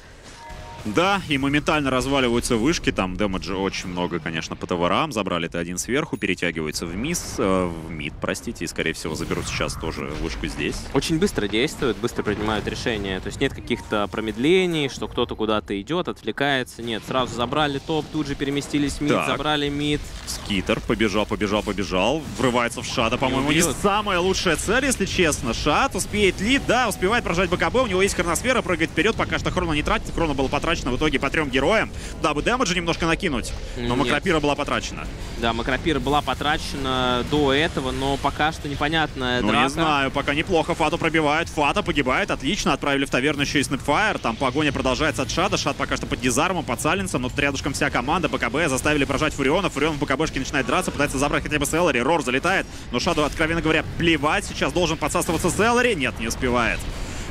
Да, и моментально разваливаются вышки. Там демеджа очень много, конечно, по товарам. Забрали Т один сверху, перетягиваются в мис, э, в мид, простите. И, скорее всего, заберут сейчас тоже вышку здесь. Очень быстро действуют, быстро принимают решения. То есть нет каких-то промедлений, что кто-то куда-то идет, отвлекается. Нет, сразу забрали топ, тут же переместились в мид, так. забрали мид. Скитер побежал, побежал, побежал. Врывается в Шада, по-моему, не самая лучшая цель, если честно. Шад успеет лид, да, успевает прожать БКБ. У него есть хроносфера, прыгает вперед, пока что хрона не тратит. Хрона было потрачено в итоге по трем героям, дабы дэмэджа немножко накинуть. Но Макропира была потрачена. Да, Макропира была потрачена до этого, но пока что непонятная драка. Ну, не знаю, пока неплохо. Фату пробивают. Фата погибает. Отлично. Отправили в таверну еще и Snapfire. Там погоня продолжается от Шада. Шад пока что под дизармом, под саленсом. Но тут рядышком вся команда. БКБ заставили прожать Фуриона. Фурион в БКБшке начинает драться, пытается забрать хотя бы Селлари. Рор залетает. Но Шаду, откровенно говоря, плевать. Сейчас должен подсасываться Селлари. Нет, не успевает.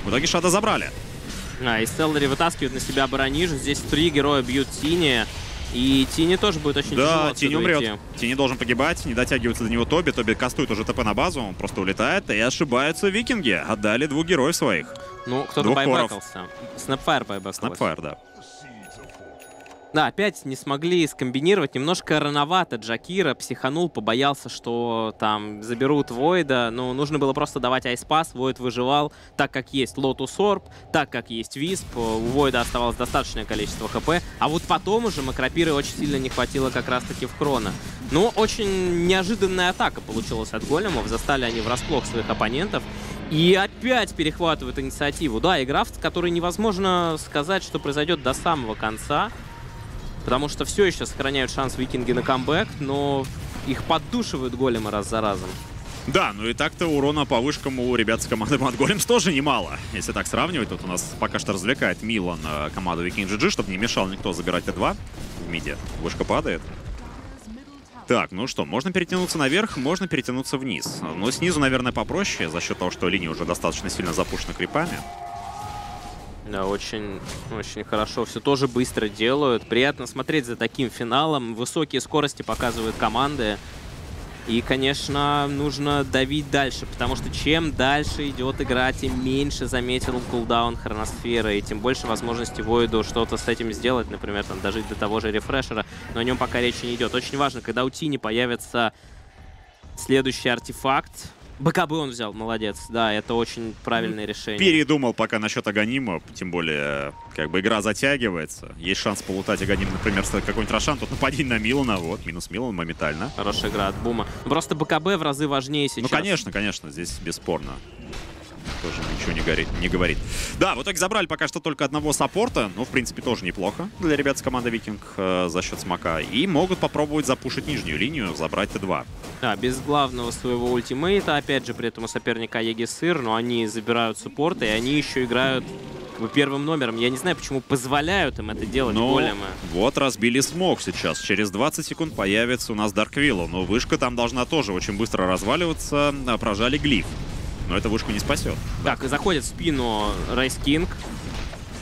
В итоге Шада забрали. А, и Селлари вытаскивают на себя баранижу. Здесь три героя бьют Тини. И Тини тоже будет очень тяжело. Да, Тини умрет. Тини должен погибать. Не дотягивается до него Тоби. Тоби кастует уже ТП на базу. Он просто улетает. И ошибаются викинги. Отдали двух героев своих. Ну, кто-то байбакался. Snapfire байбакался. Snapfire, да. Да, опять не смогли скомбинировать. Немножко рановато Джакира психанул, побоялся, что там заберут Войда. Но нужно было просто давать Ice Pass. Войд выживал так, как есть Lotus Orb, так, как есть Wisp. У Войда оставалось достаточное количество ХП. А вот потом уже Макропиры очень сильно не хватило как раз-таки в хроно. Но очень неожиданная атака получилась от големов. Застали они врасплох своих оппонентов. И опять перехватывают инициативу. Да, игра, в которой невозможно сказать, что произойдет до самого конца. Потому что все еще сохраняют шанс викинги на камбэк, но их поддушивают големы раз за разом. Да, ну и так-то урона по вышкам у ребят с командой Mad Golems тоже немало. Если так сравнивать, тут у нас пока что развлекает Милан команду Vikin.джи джи, чтобы не мешал никто забирать Т два в миде. Вышка падает. Так, ну что, можно перетянуться наверх, можно перетянуться вниз. Но снизу, наверное, попроще, за счет того, что линия уже достаточно сильно запушена крипами. Да, очень, очень хорошо. Все тоже быстро делают. Приятно смотреть за таким финалом. Высокие скорости показывают команды. И, конечно, нужно давить дальше, потому что чем дальше идет игра, тем меньше заметил кулдаун хроносферы, и тем больше возможности Войду что-то с этим сделать, например, там, дожить до того же рефрешера, но о нем пока речи не идет. Очень важно, когда у Тини появится следующий артефакт. БКБ он взял, молодец. Да, это очень правильное решение. Передумал пока насчет Аганима, тем более, как бы игра затягивается. Есть шанс полутать Аганим, например, с какой-нибудь Рошан. Тут нападение на Милана, вот, минус Милан моментально. Хорошая игра от Бума. Просто БКБ в разы важнее сейчас. Ну, конечно, конечно, здесь бесспорно. Тоже ничего не горит, не говорит. Да, в итоге забрали пока что только одного саппорта. Ну, в принципе, тоже неплохо для ребят с командой Викинг э, за счет смока. И могут попробовать запушить нижнюю линию, забрать Т два. Да, без главного своего ультимейта. Опять же, при этом у соперника Аегис, но они забирают суппорты, и они еще играют как бы первым номером. Я не знаю, почему позволяют им это делать, ну, големы. Вот разбили смог сейчас. Через двадцать секунд появится у нас Dark Willow. Но вышка там должна тоже очень быстро разваливаться. Прожали глиф. Но это вышку не спасет. Так, да. И заходит в спину Рейс Кинг.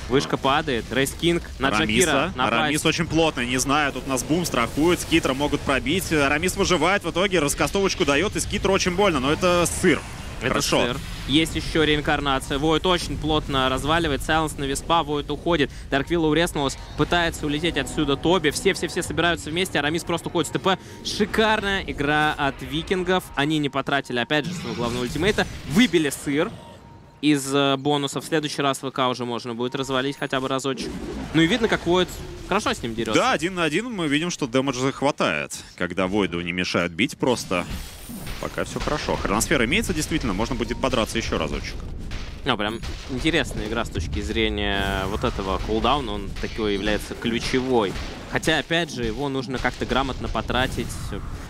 Вышка падает. Рейс Кинг на Джакира. Арамис очень плотный, не знаю. Тут нас Бум страхует. Скитра могут пробить. Арамис выживает в итоге. Раскастовочку дает. И Скитру очень больно. Но это сыр. Это хорошо. Сыр. Есть еще реинкарнация. Войд очень плотно разваливает. Сайленс на Веспа. Войд уходит. Dark Willow урезнулась. Пытается улететь отсюда Тоби. Все-все-все собираются вместе. Арамис просто уходит с ТП. Шикарная игра от викингов. Они не потратили, опять же, своего главного ультимейта. Выбили сыр из бонусов. В следующий раз ВК уже можно будет развалить хотя бы разочек. Ну и видно, как Войд хорошо с ним дерется. Да, один на один мы видим, что дэмэджа хватает. Когда Войду не мешают бить просто... Пока все хорошо. Хроносфера имеется, действительно, можно будет подраться еще разочек. Ну, прям интересная игра с точки зрения вот этого кулдауна. Он такой является ключевой. Хотя, опять же, его нужно как-то грамотно потратить.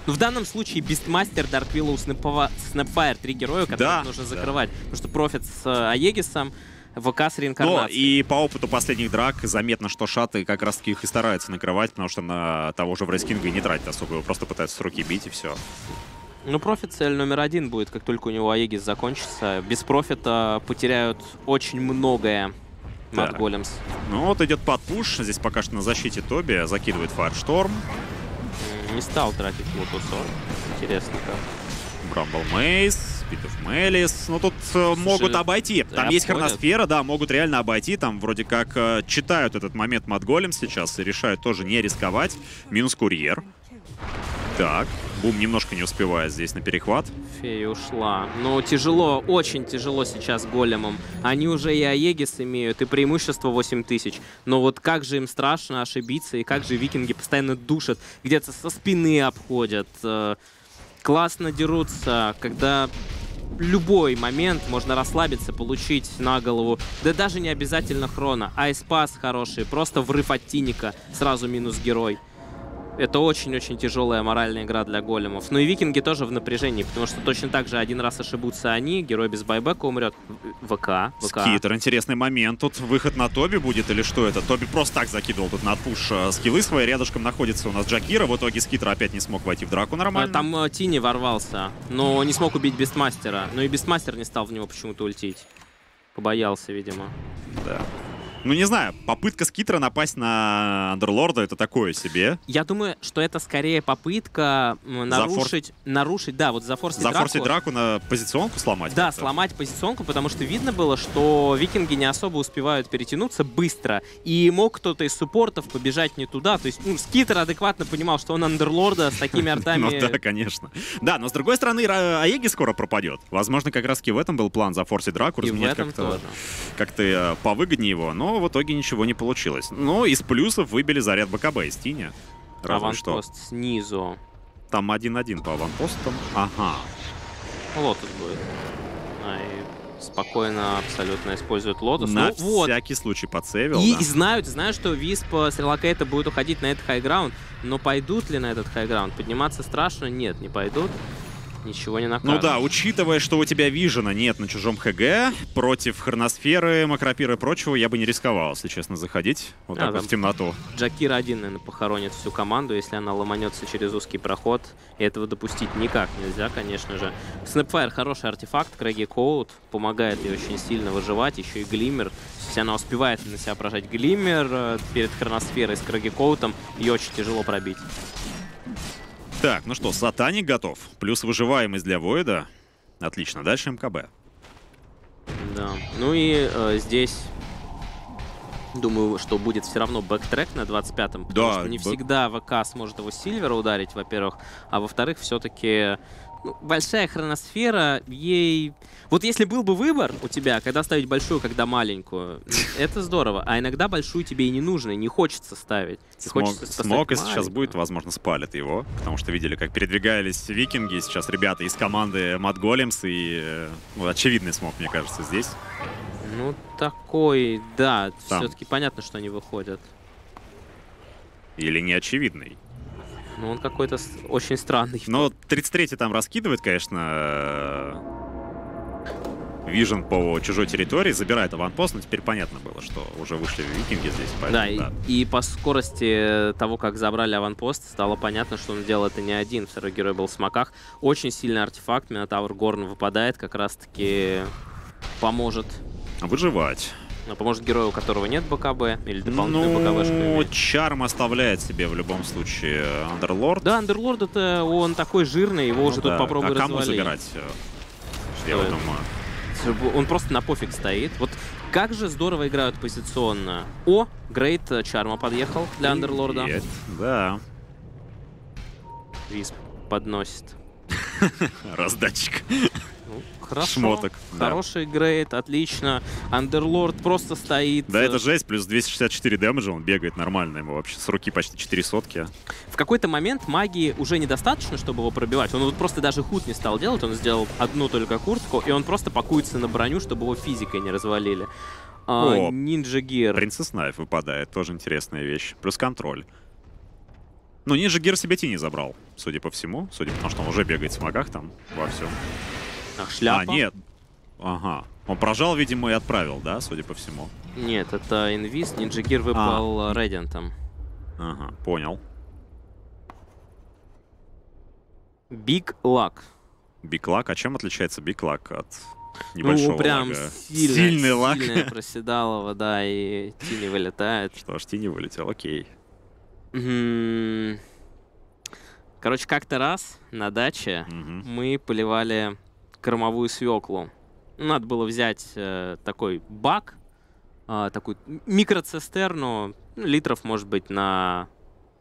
Ну, в данном случае Бистмастер, Dark Willow, Snapfire, три героя, которых да, нужно закрывать. Да. Потому что профит с Аегисом. ВК с реинкарнацией. Но и по опыту последних драк заметно, что шаты как раз таки их и стараются накрывать, потому что на того же Врейскинга и не тратят особо, его просто пытаются с руки бить и все. Ну, профит цель номер один будет, как только у него Аегис закончится. Без профита потеряют очень многое Mad Golems. Ну вот идет подпуш, здесь пока что на защите Тоби, закидывает Firestorm. Не стал тратить Lotus Orb, интересно как. Брамбл Мейс, Pit of Malice, ну тут Слушай, могут обойти. Там есть Хроносфера, да, могут реально обойти. Там вроде как читают этот момент Mad Golems сейчас и решают тоже не рисковать. Минус Курьер. Так, Бум немножко не успевает здесь на перехват. Фея ушла. Ну, тяжело, очень тяжело сейчас големам. Они уже и Аегис имеют, и преимущество восемь тысяч. Но вот как же им страшно ошибиться, и как же викинги постоянно душат. Где-то со спины обходят. Классно дерутся, когда любой момент можно расслабиться, получить на голову. Да даже не обязательно хрона. Ice Path хороший, просто врыв от Тиника, сразу минус герой. Это очень-очень тяжелая моральная игра для големов. Ну и викинги тоже в напряжении, потому что точно так же один раз ошибутся они, герой без байбека умрет. ВК, ВК. Скитер, интересный момент. Тут выход на Тоби будет или что это? Тоби просто так закидывал тут на отпуш скиллы свои. Рядышком находится у нас Джакира. В итоге Скитер опять не смог войти в драку нормально. Там Тини ворвался, но не смог убить Бестмастера. Ну и Бестмастер не стал в него почему-то ультить. Побоялся, видимо. Да. Ну, не знаю, попытка Скитера напасть на Underlord'а — это такое себе. Я думаю, что это скорее попытка нарушить... Зафор... нарушить да, вот зафорсить, зафорсить драку. драку на позиционку сломать. Да, сломать позиционку, потому что видно было, что викинги не особо успевают перетянуться быстро. И мог кто-то из суппортов побежать не туда. То есть, ну, Скитер адекватно понимал, что он Underlord'а с такими артами... Ну да, конечно. Да, но с другой стороны, Аеги скоро пропадет. Возможно, как раз-таки в этом был план зафорсить драку, разменять как-то как-то повыгоднее его. Но в итоге ничего не получилось. Но из плюсов выбили заряд БКБ из Тини. Аванпост снизу. Там один-один по аванпостам. Ага. Лотус будет. А, и спокойно абсолютно используют Лотус. На ну, всякий вот. случай подсевил. И, да. и знают, знают, что Висп с релокейта будет уходить на этот хайграунд. Но пойдут ли на этот хайграунд? Подниматься страшно? Нет, не пойдут. Ничего не накажешь. Ну да, учитывая, что у тебя вижена нет на чужом ХГ, против Хроносферы, Макропира и прочего, я бы не рисковал, если честно, заходить вот а, так вот в темноту. Джакир один, наверное, похоронит всю команду, если она ломанется через узкий проход. И этого допустить никак нельзя, конечно же. Snapfire хороший артефакт, Крэгги Коут, помогает ей очень сильно выживать, еще и Глиммер. Если она успевает на себя прожать Глиммер перед Хроносферой с Крэгги Коутом, ее очень тяжело пробить. Так, ну что, Сатаник готов. Плюс выживаемость для Войда. Отлично. Дальше МКБ. Да. Ну и э, здесь, думаю, что будет все равно бэктрек на двадцать пятом. Потому да, что не бэк... всегда ВК сможет его с Сильвера ударить, во-первых. А во-вторых, все-таки... Ну, большая Хроносфера, ей... Вот если был бы выбор у тебя, когда ставить большую, когда маленькую, это здорово. А иногда большую тебе и не нужно, не хочется ставить. Смог, хочется смог если сейчас будет, возможно, спалит его. Потому что видели, как передвигались викинги. Сейчас ребята из команды Mad Golems. И ну, очевидный смог, мне кажется, здесь. Ну, такой, да. Все-таки понятно, что они выходят. Или неочевидный. Ну, он какой-то очень странный. Но тридцать третий там раскидывает, конечно, вижен по чужой территории, забирает аванпост, но теперь понятно было, что уже вышли викинги здесь. Поэтому, да, и, да, и по скорости того, как забрали аванпост, стало понятно, что он делал это не один. Второй герой был в смоках. Очень сильный артефакт. Минотавр Горн выпадает, как раз-таки поможет выживать. Но поможет герою, у которого нет БКБ или дополнительной БКБшки. Ну, Чарм оставляет себе в любом случае Underlord. Да, Underlord это он такой жирный, его ну, уже да. тут попробуют развалить. А кому забирать? Что Я это? думаю. Он просто на пофиг стоит. Вот как же здорово играют позиционно. О, Грейт Чарма подъехал для Underlord'а. Нет, да. Висп подносит. Раздатчик. Хорошо. Шмоток. Хороший да. грейд, отлично. Underlord просто стоит. Да, это жесть, плюс двести шестьдесят четыре демеджа, он бегает нормально, ему вообще с руки почти четыре сотки. В какой-то момент магии уже недостаточно, чтобы его пробивать. Он вот просто даже худ не стал делать, он сделал одну только куртку, и он просто пакуется на броню, чтобы его физикой не развалили. А, О, Ninja Gear. Princess Knife выпадает, тоже интересная вещь. Плюс контроль. Ну, Ninja Gear себе тени забрал, судя по всему. Судя по тому, что он уже бегает в смогах там во всем. А, шляпа? А, нет. Ага. Он прожал, видимо, и отправил, да, судя по всему? Нет, это инвиз, Ninja Gear выпал Radiant'ом. Ага, понял. Big Luck. Big Luck? А чем отличается Big Luck от небольшого, ну, прям лага? Сильно, сильный лаг. Сильное проседалово, да, и Тини вылетает. Что ж, Тини вылетел, окей. Короче, как-то раз на даче угу. мы поливали кормовую свеклу. Надо было взять э, такой бак, э, такую микроцистерну, ну, литров, может быть, на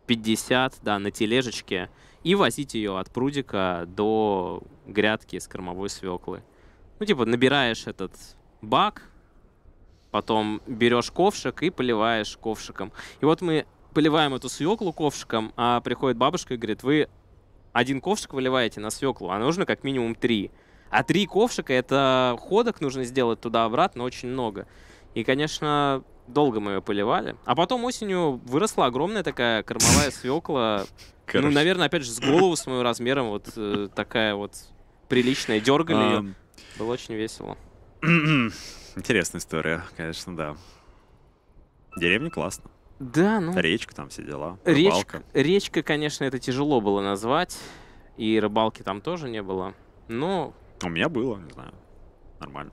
пятьдесят, да, на тележечке, и возить ее от прудика до грядки с кормовой свеклы. Ну, типа, набираешь этот бак, потом берешь ковшик и поливаешь ковшиком. И вот мы поливаем эту свеклу ковшиком, а приходит бабушка и говорит: вы один ковшик выливаете на свеклу, а нужно как минимум три. А три ковшика — это ходок нужно сделать туда-обратно очень много. И, конечно, долго мы ее поливали. А потом осенью выросла огромная такая кормовая свекла. Короче. Ну, наверное, опять же, с голову с моим размером вот э, такая вот приличная. Дергали а... ее. Было очень весело. Интересная история, конечно, да. Деревня классно. Да, ну... Речка там, все дела. Речка, речка, конечно, это тяжело было назвать. И рыбалки там тоже не было. Но... У меня было, не знаю, нормально.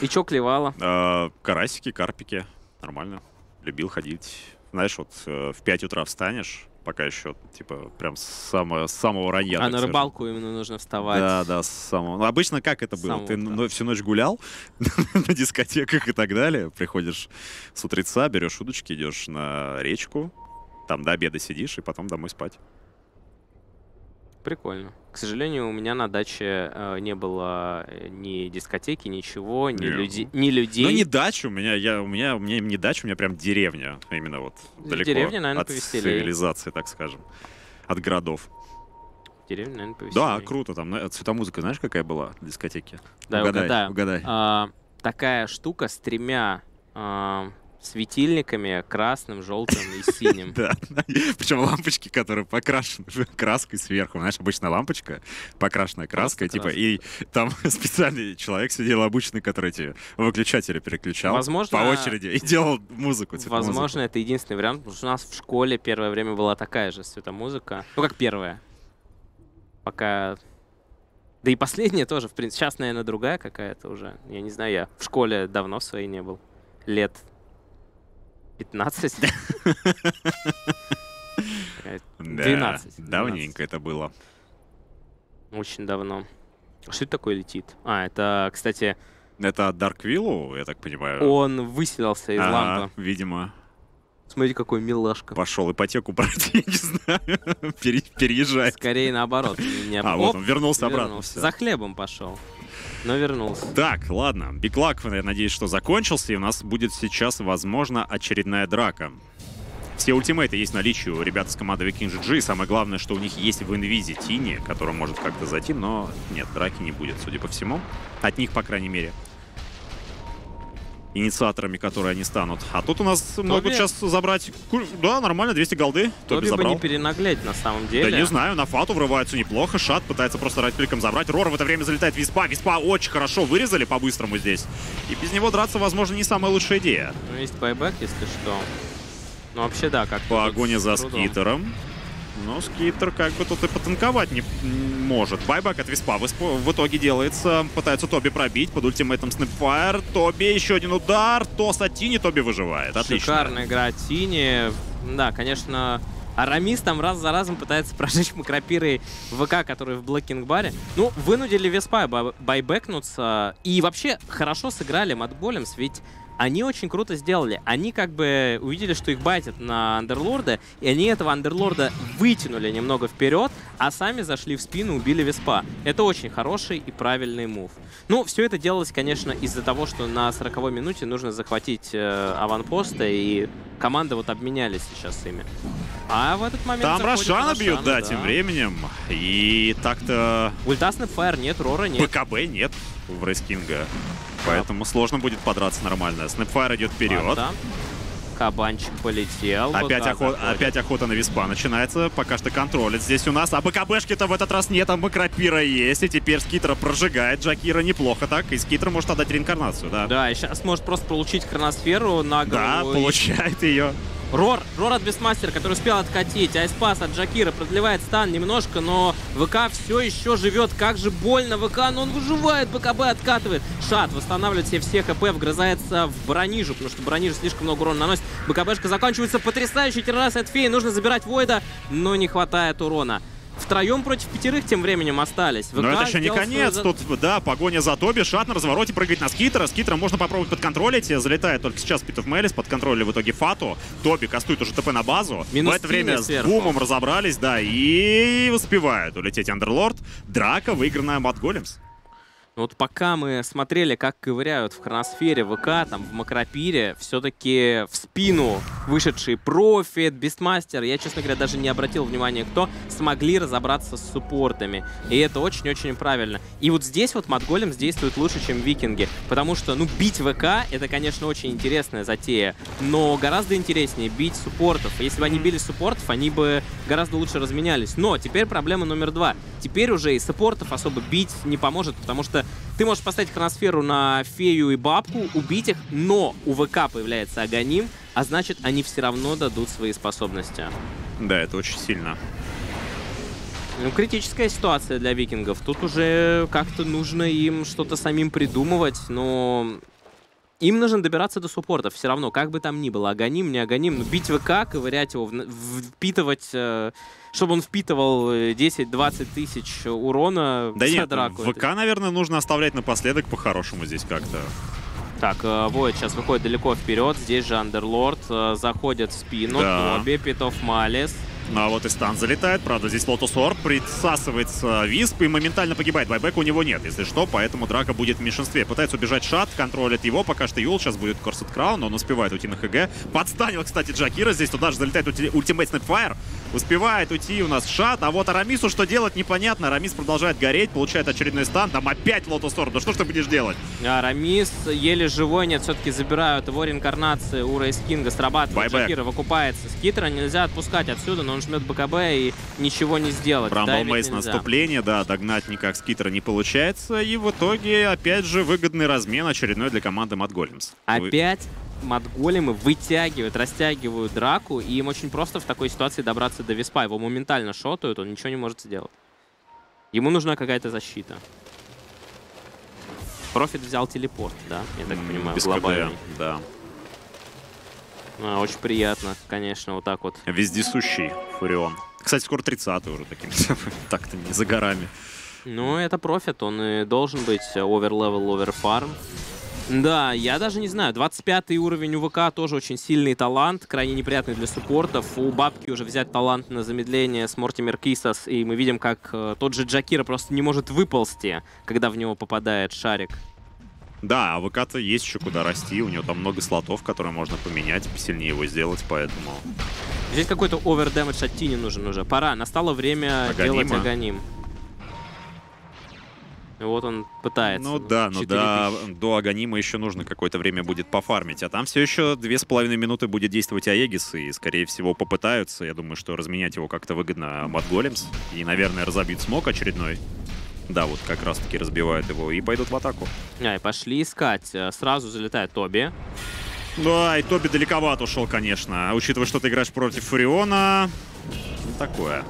И чё клевало? Э-э, карасики, карпики, нормально. Любил ходить. Знаешь, вот э, в пять утра встанешь, пока еще типа, прям с самого, с самого ранья. А на рыбалку же. Именно нужно вставать. Да, да, с самого. Ну, обычно как это было? Самого, Ты да. всю ночь гулял на дискотеках и так далее. Приходишь с утреца, берешь удочки, идешь на речку, там до обеда сидишь и потом домой спать. Прикольно. К сожалению, у меня на даче э, не было ни дискотеки, ничего, ни, люди, ни людей. Ну, не дача у меня, я, у меня, у меня не дача, у меня прям деревня, именно вот далеко деревня, наверное, от повеселее. Цивилизации, так скажем, от городов. Деревня, наверное, повеселее. Да, круто, там цветомузыка, знаешь, какая была в дискотеке? Да, угадай, угадаю. угадай. А, такая штука с тремя... А... светильниками красным, желтым и синим. Да, причем лампочки, которые покрашены краской сверху. Знаешь, обычно лампочка, покрашенная краской, типа, и там специальный человек сидел обычный, который эти выключатели переключал по очереди и делал музыку. Возможно, это единственный вариант, потому что у нас в школе первое время была такая же цветомузыка. Ну, как первая. Пока... Да и последняя тоже, в принципе. Сейчас, наверное, другая какая-то уже. Я не знаю, я в школе давно в своей не был. Лет... пятнадцать? двенадцать. Давненько это было. Очень давно. Что это такое летит? А, это, кстати... Это от Dark Willow, я так понимаю. Он выселился из лампы. Видимо. Смотрите, какой милашка. Пошел ипотеку брать, я не знаю. Переезжать. Скорее наоборот. А, вот он вернулся обратно. За хлебом пошел. Но вернулся. Так, ладно. Big Luck, я надеюсь, что закончился. И у нас будет сейчас, возможно, очередная драка. Все ультимейты есть в наличии у ребят с команды Vikin.джи. Самое главное, что у них есть в инвизе Тини, который может как-то зайти. Но нет, драки не будет, судя по всему. От них, по крайней мере. Инициаторами, которые они станут. А тут у нас Тоби... могут сейчас забрать... Да, нормально, двести голды. Тоби, Тоби забрал. Бы не перенаглеть, на самом деле. Да не знаю, на фату врываются неплохо. Шат пытается просто райкликом забрать. Рор в это время залетает Виспа. Виспа очень хорошо вырезали по-быстрому здесь. И без него драться, возможно, не самая лучшая идея. Ну, есть байбэк, если что. Ну, вообще, да, как-то... Погоня за скитером. Но скитер как бы тут и потанковать не может. Байбак от Виспа в итоге делается. Пытаются Тоби пробить под ультимейтом Snapfire. Тоби еще один удар. Тос от Тини. Тоби выживает. Отлично. Шикарная игра от Тини. Да, конечно, Арамис там раз за разом пытается прожечь Макропирой ВК, который в Black King Bar. Ну, вынудили Виспа байбэкнуться. И вообще хорошо сыграли Mad Golems, ведь... Они очень круто сделали. Они как бы увидели, что их байтят на Андерлорда, и они этого Андерлорда вытянули немного вперед, а сами зашли в спину, убили Виспа. Это очень хороший и правильный мув. Ну, все это делалось, конечно, из-за того, что на сороковой минуте нужно захватить э, аванпоста, и команды вот обменялись сейчас ими. А в этот момент... Там Рошана бьют, да, да, тем временем. И так-то... Ульта Снэпфайр нет, Рора нет. ПКБ нет у Врейскинга. Поэтому сложно будет подраться нормально. Снэпфайр идет вперед. А, да. Кабанчик полетел. Опять, вот охот... Опять охота на Виспа начинается. Пока что контролит здесь у нас. А БКБшки-то в этот раз нет, а Макропира есть. И теперь Скитера прожигает. Джакира неплохо так. И Скитер может отдать реинкарнацию, да. Да, и сейчас может просто получить хроносферу на голову. Да, получает ее. Рор, Рор от Бестмастера, который успел откатить. Айспас от Джакира продлевает стан немножко, но ВК все еще живет. Как же больно ВК, но он выживает, БКБ откатывает. Шат восстанавливает себе все хп, вгрызается в Баранижу, потому что Баранижу слишком много урона наносит. БКБшка заканчивается. Потрясающий террас от Феи. Нужно забирать Войда, но не хватает урона. Втроем против пятерых тем временем остались. ВК но это еще не конец. Свой... Тут, да, погоня за Тоби. Шат на развороте прыгает на Скитера. Скитера можно попробовать подконтролить. Залетает только сейчас Pit of Malice. Подконтролили в итоге Фату. Тоби кастует уже ТП на базу. Минус в это время сверху. С бумом разобрались, да, и успевают улететь Underlord. Драка, выигранная Mad Golems. Вот пока мы смотрели, как ковыряют в хроносфере ВК, там, в Макропире, все-таки в спину вышедшие Профит, Бестмастер, я, честно говоря, даже не обратил внимания, кто смогли разобраться с суппортами. И это очень-очень правильно. И вот здесь вот Mad Golems действует лучше, чем Викинги, потому что, ну, бить ВК — это, конечно, очень интересная затея, но гораздо интереснее бить суппортов. Если бы они били суппортов, они бы гораздо лучше разменялись. Но теперь проблема номер два. Теперь уже и суппортов особо бить не поможет, потому что ты можешь поставить хроносферу на Фею и Бабку, убить их, но у ВК появляется Аганим, а значит, они все равно дадут свои способности. Да, это очень сильно. Ну, критическая ситуация для Викингов. Тут уже как-то нужно им что-то самим придумывать, но... Им нужно добираться до суппортов, все равно, как бы там ни было, Аганим, не Аганим, но бить ВК, ковырять его, впитывать, э, чтобы он впитывал десять-двадцать тысяч урона. Да нет, драку. ВК, наверное, нужно оставлять напоследок по-хорошему здесь как-то. Так, э, Войд сейчас выходит далеко вперед, здесь же Underlord, э, заходит в спину, да. Тоби, Pit of Malice. Ну а вот и стан залетает, правда, здесь Lotus Orb присасывается Висп и моментально погибает. Байбека у него нет, если что, поэтому драка будет в меньшинстве. Пытается убежать Шат, контролит его, пока что Юл, сейчас будет Корсет Краун, но он успевает уйти на ХГ. Подстанил, кстати, Джакира, здесь туда же залетает ультимейт Snapfire. Успевает уйти у нас Шат, а вот Арамису что делать, непонятно. Арамис продолжает гореть, получает очередной стан, там опять Lotus Orb, да что ж ты будешь делать? Арамис еле живой, нет, все-таки забирают его реинкарнации, у Рейс Кинга срабатывает, Джакира выкупается. Скитера нельзя отпускать отсюда, но он жмет БКБ и ничего не сделать. Брамбл Мейс наступление, да, догнать никак Скитера не получается. И в итоге, опять же, выгодный размен очередной для команды Mad Golems. Опять Mad Golemы вытягивают, растягивают драку, и им очень просто в такой ситуации добраться до Виспа. Его моментально шотают, он ничего не может сделать. Ему нужна какая-то защита. Профит взял телепорт, да, я так понимаю, без глобальный. КД, да. А, очень приятно, конечно, вот так вот. Вездесущий Фурион. Кстати, скоро тридцатый уже таким, так-то не за горами. Ну, это профит, он и должен быть оверлевел, оверфарм. Да, я даже не знаю, двадцать пятый уровень у ВК тоже очень сильный талант, крайне неприятный для суппортов. У Бабки уже взять талант на замедление с Мортимер Кисас, и мы видим, как тот же Джакира просто не может выползти, когда в него попадает шарик. Да, а ВК-то есть еще куда расти, у него там много слотов, которые можно поменять, посильнее его сделать, поэтому... Здесь какой-то овердэмэдж от Тини нужен уже. Пора, настало время Аганима. делать Аганим. Вот он пытается. Ну, ну да, но до, до Аганима еще нужно какое-то время будет пофармить. А там все еще две с половиной минуты будет действовать Аегис, и, скорее всего, попытаются. Я думаю, что разменять его как-то выгодно Mad Golems. И, наверное, разобьют смог очередной. Да, вот как раз-таки разбивают его и пойдут в атаку. А, и пошли искать. Сразу залетает Тоби. Да, и Тоби далековато ушел, конечно. Учитывая, что ты играешь против Фуриона, такое.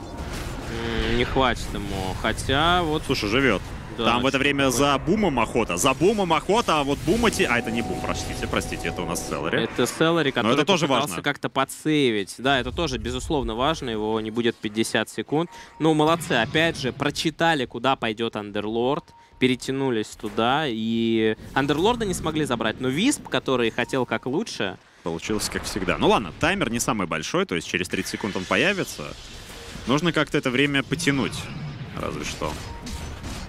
Не хватит ему. Хотя вот... Слушай, живет. Да, там в это время за бумом охота. За бумом охота, а вот бумати... А, это не бум, простите, простите, это у нас Селлари. Это Селлари, который это тоже важно как-то подсейвить. Да, это тоже, безусловно, важно. Его не будет пятьдесят секунд. Ну, молодцы. Опять же, прочитали, куда пойдет Underlord. Перетянулись туда. И Underlord'а не смогли забрать. Но Висп, который хотел как лучше... Получилось как всегда. Ну ладно, таймер не самый большой. То есть через тридцать секунд он появится. Нужно как-то это время потянуть. Разве что.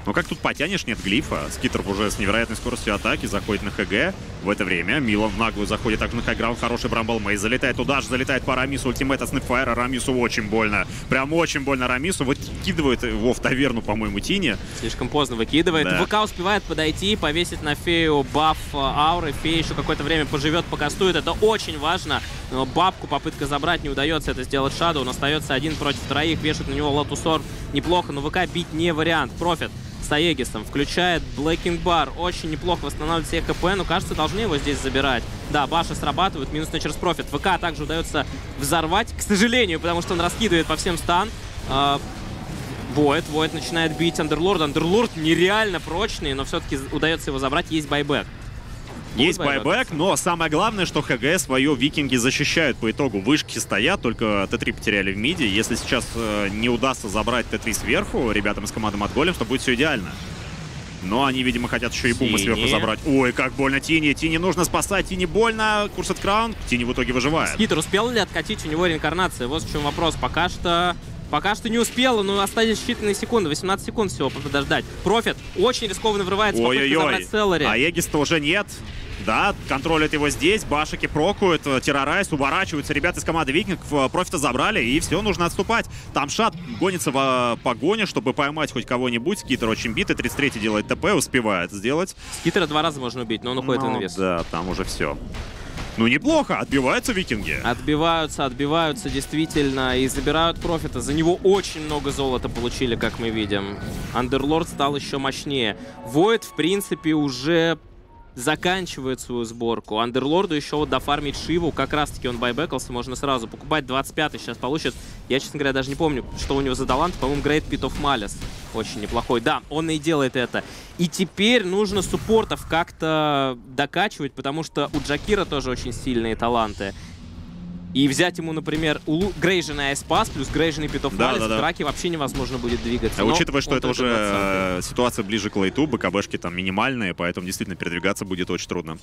Но как тут потянешь, нет глифа. Скитер уже с невероятной скоростью атаки заходит на ХГ. В это время Милан в наглую заходит также на хайграунд. Хороший Брамбл Мэй. Залетает туда же, залетает по Рамису. Ультимейт от Снэпфайра. Рамису очень больно. Прям очень больно Рамису. Выкидывает его в таверну, по-моему, Тини. Слишком поздно выкидывает. Да. ВК успевает подойти, повесить на Фею баф ауры. Фея еще какое-то время поживет, покастует. Это очень важно. Но бабку попытка забрать, не удается это сделать Shadow. Он остается один против троих, вешает на него Lotus Orb. Неплохо, но ВК бить не вариант. Profit с Аегисом включает Black King Bar. Очень неплохо восстанавливает все хп, но, кажется, должны его здесь забирать. Да, баши срабатывают, минус на через Profit. ВК также удается взорвать, к сожалению, потому что он раскидывает по всем стан. Void, Void начинает бить Underlord. Underlord нереально прочный, но все-таки удается его забрать. Есть байбэк. Есть байбэк, но самое главное, что ХГ свое викинги защищают по итогу. Вышки стоят, только Т три потеряли в миде. Если сейчас э, не удастся забрать Т три сверху ребятам из команды Mad Golems, то будет все идеально. Но они, видимо, хотят еще и бумы сверху забрать. Ой, как больно Тини. Тини нужно спасать. Тини больно. Курс от Краун. Тини в итоге выживает. Скитер успел ли откатить у него реинкарнация? Вот в чем вопрос. Пока что... Пока что не успела, но остались считанные секунды. восемнадцать секунд всего подождать. Profit очень рискованно врывается. Ой-ой-ой. А Эгис-то уже нет. Да, контролят его здесь. Башики прокуют. Террорайз. Уворачиваются ребята из команды викингов. Профита забрали. И все, нужно отступать. Там Шат гонится в погоне, чтобы поймать хоть кого-нибудь. Скитер очень битый. тридцать третий делает ТП. Успевает сделать. Скитера два раза можно убить, но он уходит ну, в инвес. Да, там уже все. Ну, неплохо. Отбиваются викинги. Отбиваются, отбиваются, действительно. И забирают Профита. За него очень много золота получили, как мы видим. Underlord стал еще мощнее. Void, в принципе, уже заканчивает свою сборку. Underlord'у еще вот дофармить Шиву. Как раз-таки он байбекался. Можно сразу покупать. двадцать пятый сейчас получит. Я, честно говоря, даже не помню, что у него за талант. По-моему, Great Pit of Malice. Очень неплохой. Да, он и делает это. И теперь нужно суппортов как-то докачивать, потому что у Джакира тоже очень сильные таланты. И взять ему, например, грейженный Ice Path плюс грейженный Pit of Malice, да, да, да. В драке вообще невозможно будет двигаться. А учитывая, что это уже ситуация ближе к лейту, БКБшки там минимальные, поэтому действительно передвигаться будет очень трудно.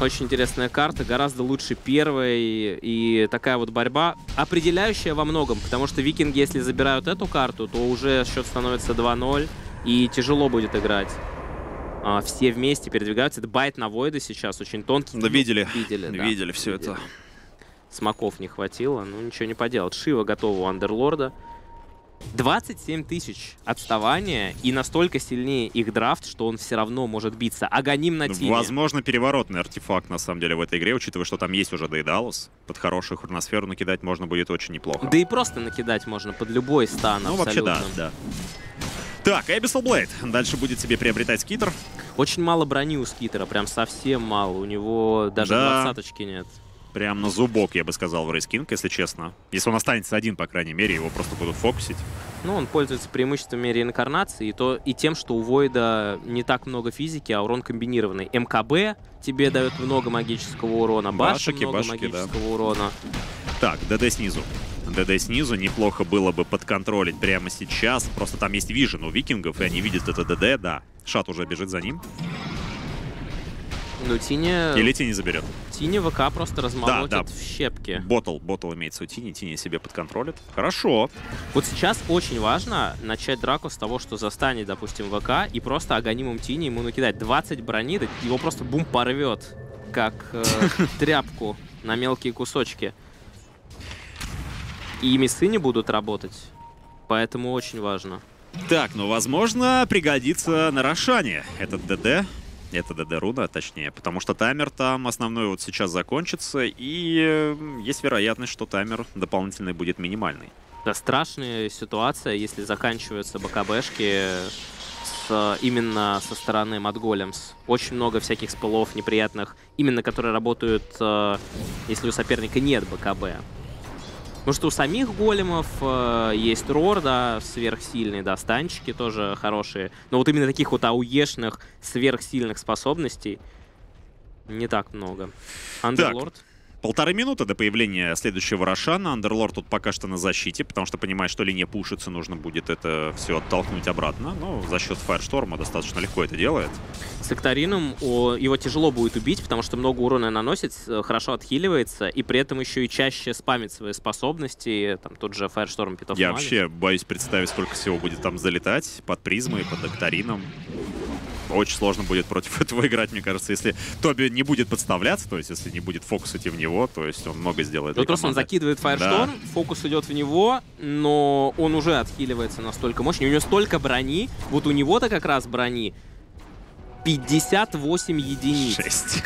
Очень интересная карта, гораздо лучше первой. И такая вот борьба, определяющая во многом, потому что викинги, если забирают эту карту, то уже счет становится два ноль, и тяжело будет играть. А, все вместе передвигаются. Это байт на Войда сейчас, очень тонкий. Да, видели, видели, да, видели все видели. Это. Смоков не хватило, ну ничего не поделать. Шива готова у Underlord'а. двадцать семь тысяч отставания, и настолько сильнее их драфт, что он все равно может биться. Аганим на Тине. Возможно, переворотный артефакт, на самом деле, в этой игре, учитывая, что там есть уже Дейдалус. Под хорошую хроносферу накидать можно будет очень неплохо. Да и просто накидать можно под любой стан. Ну, абсолютно. Вообще, да, да. Так, Abyssal Blade. Дальше будет себе приобретать скитер. Очень мало брони у скитера, прям совсем мало. У него даже двадцаточки нет. Прям на зубок, я бы сказал, в Рейскинг, если честно. Если он останется один, по крайней мере, его просто будут фокусить. Ну, он пользуется преимуществами реинкарнации и, то, и тем, что у Войда не так много физики, а урон комбинированный. МКБ тебе дает много магического урона, башки, много башки, магического да. урона. Так, ДД снизу. ДД снизу неплохо было бы подконтролить прямо сейчас. Просто там есть вижен у викингов, и они видят это ДД, да. Шат уже бежит за ним. Ну, Тини... Или Тини заберет. Тини ВК просто размолотит да, да. в щепки. Ботл, ботл имеется у Тини, Тини себе подконтролит. Хорошо. Вот сейчас очень важно начать драку с того, что застанет, допустим, ВК, и просто аганимом Тини ему накидать двадцать брони, его просто бум порвет, как э, тряпку на мелкие кусочки. И миссы не будут работать, поэтому очень важно. Так, ну, возможно, пригодится нарошание этот ДД. Это ДД-руна, точнее, потому что таймер там основной вот сейчас закончится, и есть вероятность, что таймер дополнительный будет минимальный. Да, страшная ситуация, если заканчиваются БКБшки с, именно со стороны Mad Golems. Очень много всяких спылов неприятных, именно которые работают, если у соперника нет БКБ. Ну что, у самих големов э, есть рор, да, сверхсильные, да, станчики тоже хорошие. Но вот именно таких вот ауешных сверхсильных способностей не так много. Underlord. Полторы минуты до появления следующего Рошана. Underlord тут пока что на защите, потому что понимает, что линия пушится, нужно будет это все оттолкнуть обратно. Но за счет Firestorm достаточно легко это делает. С Эктарином его тяжело будет убить, потому что много урона наносит, хорошо отхиливается, и при этом еще и чаще спамит свои способности. Там тот же Firestorm, Pit of Malice. Я вообще боюсь представить, сколько всего будет там залетать под призмой, под Эктарином. Очень сложно будет против этого играть, мне кажется, если Тоби не будет подставляться, то есть если не будет фокус идти в него, то есть он много сделает. Ну, просто он закидывает Firestorm, да. Фокус идет в него, но он уже отхиливается настолько мощно. У него столько брони, вот у него-то как раз брони пятьдесят восемь единиц. шесть.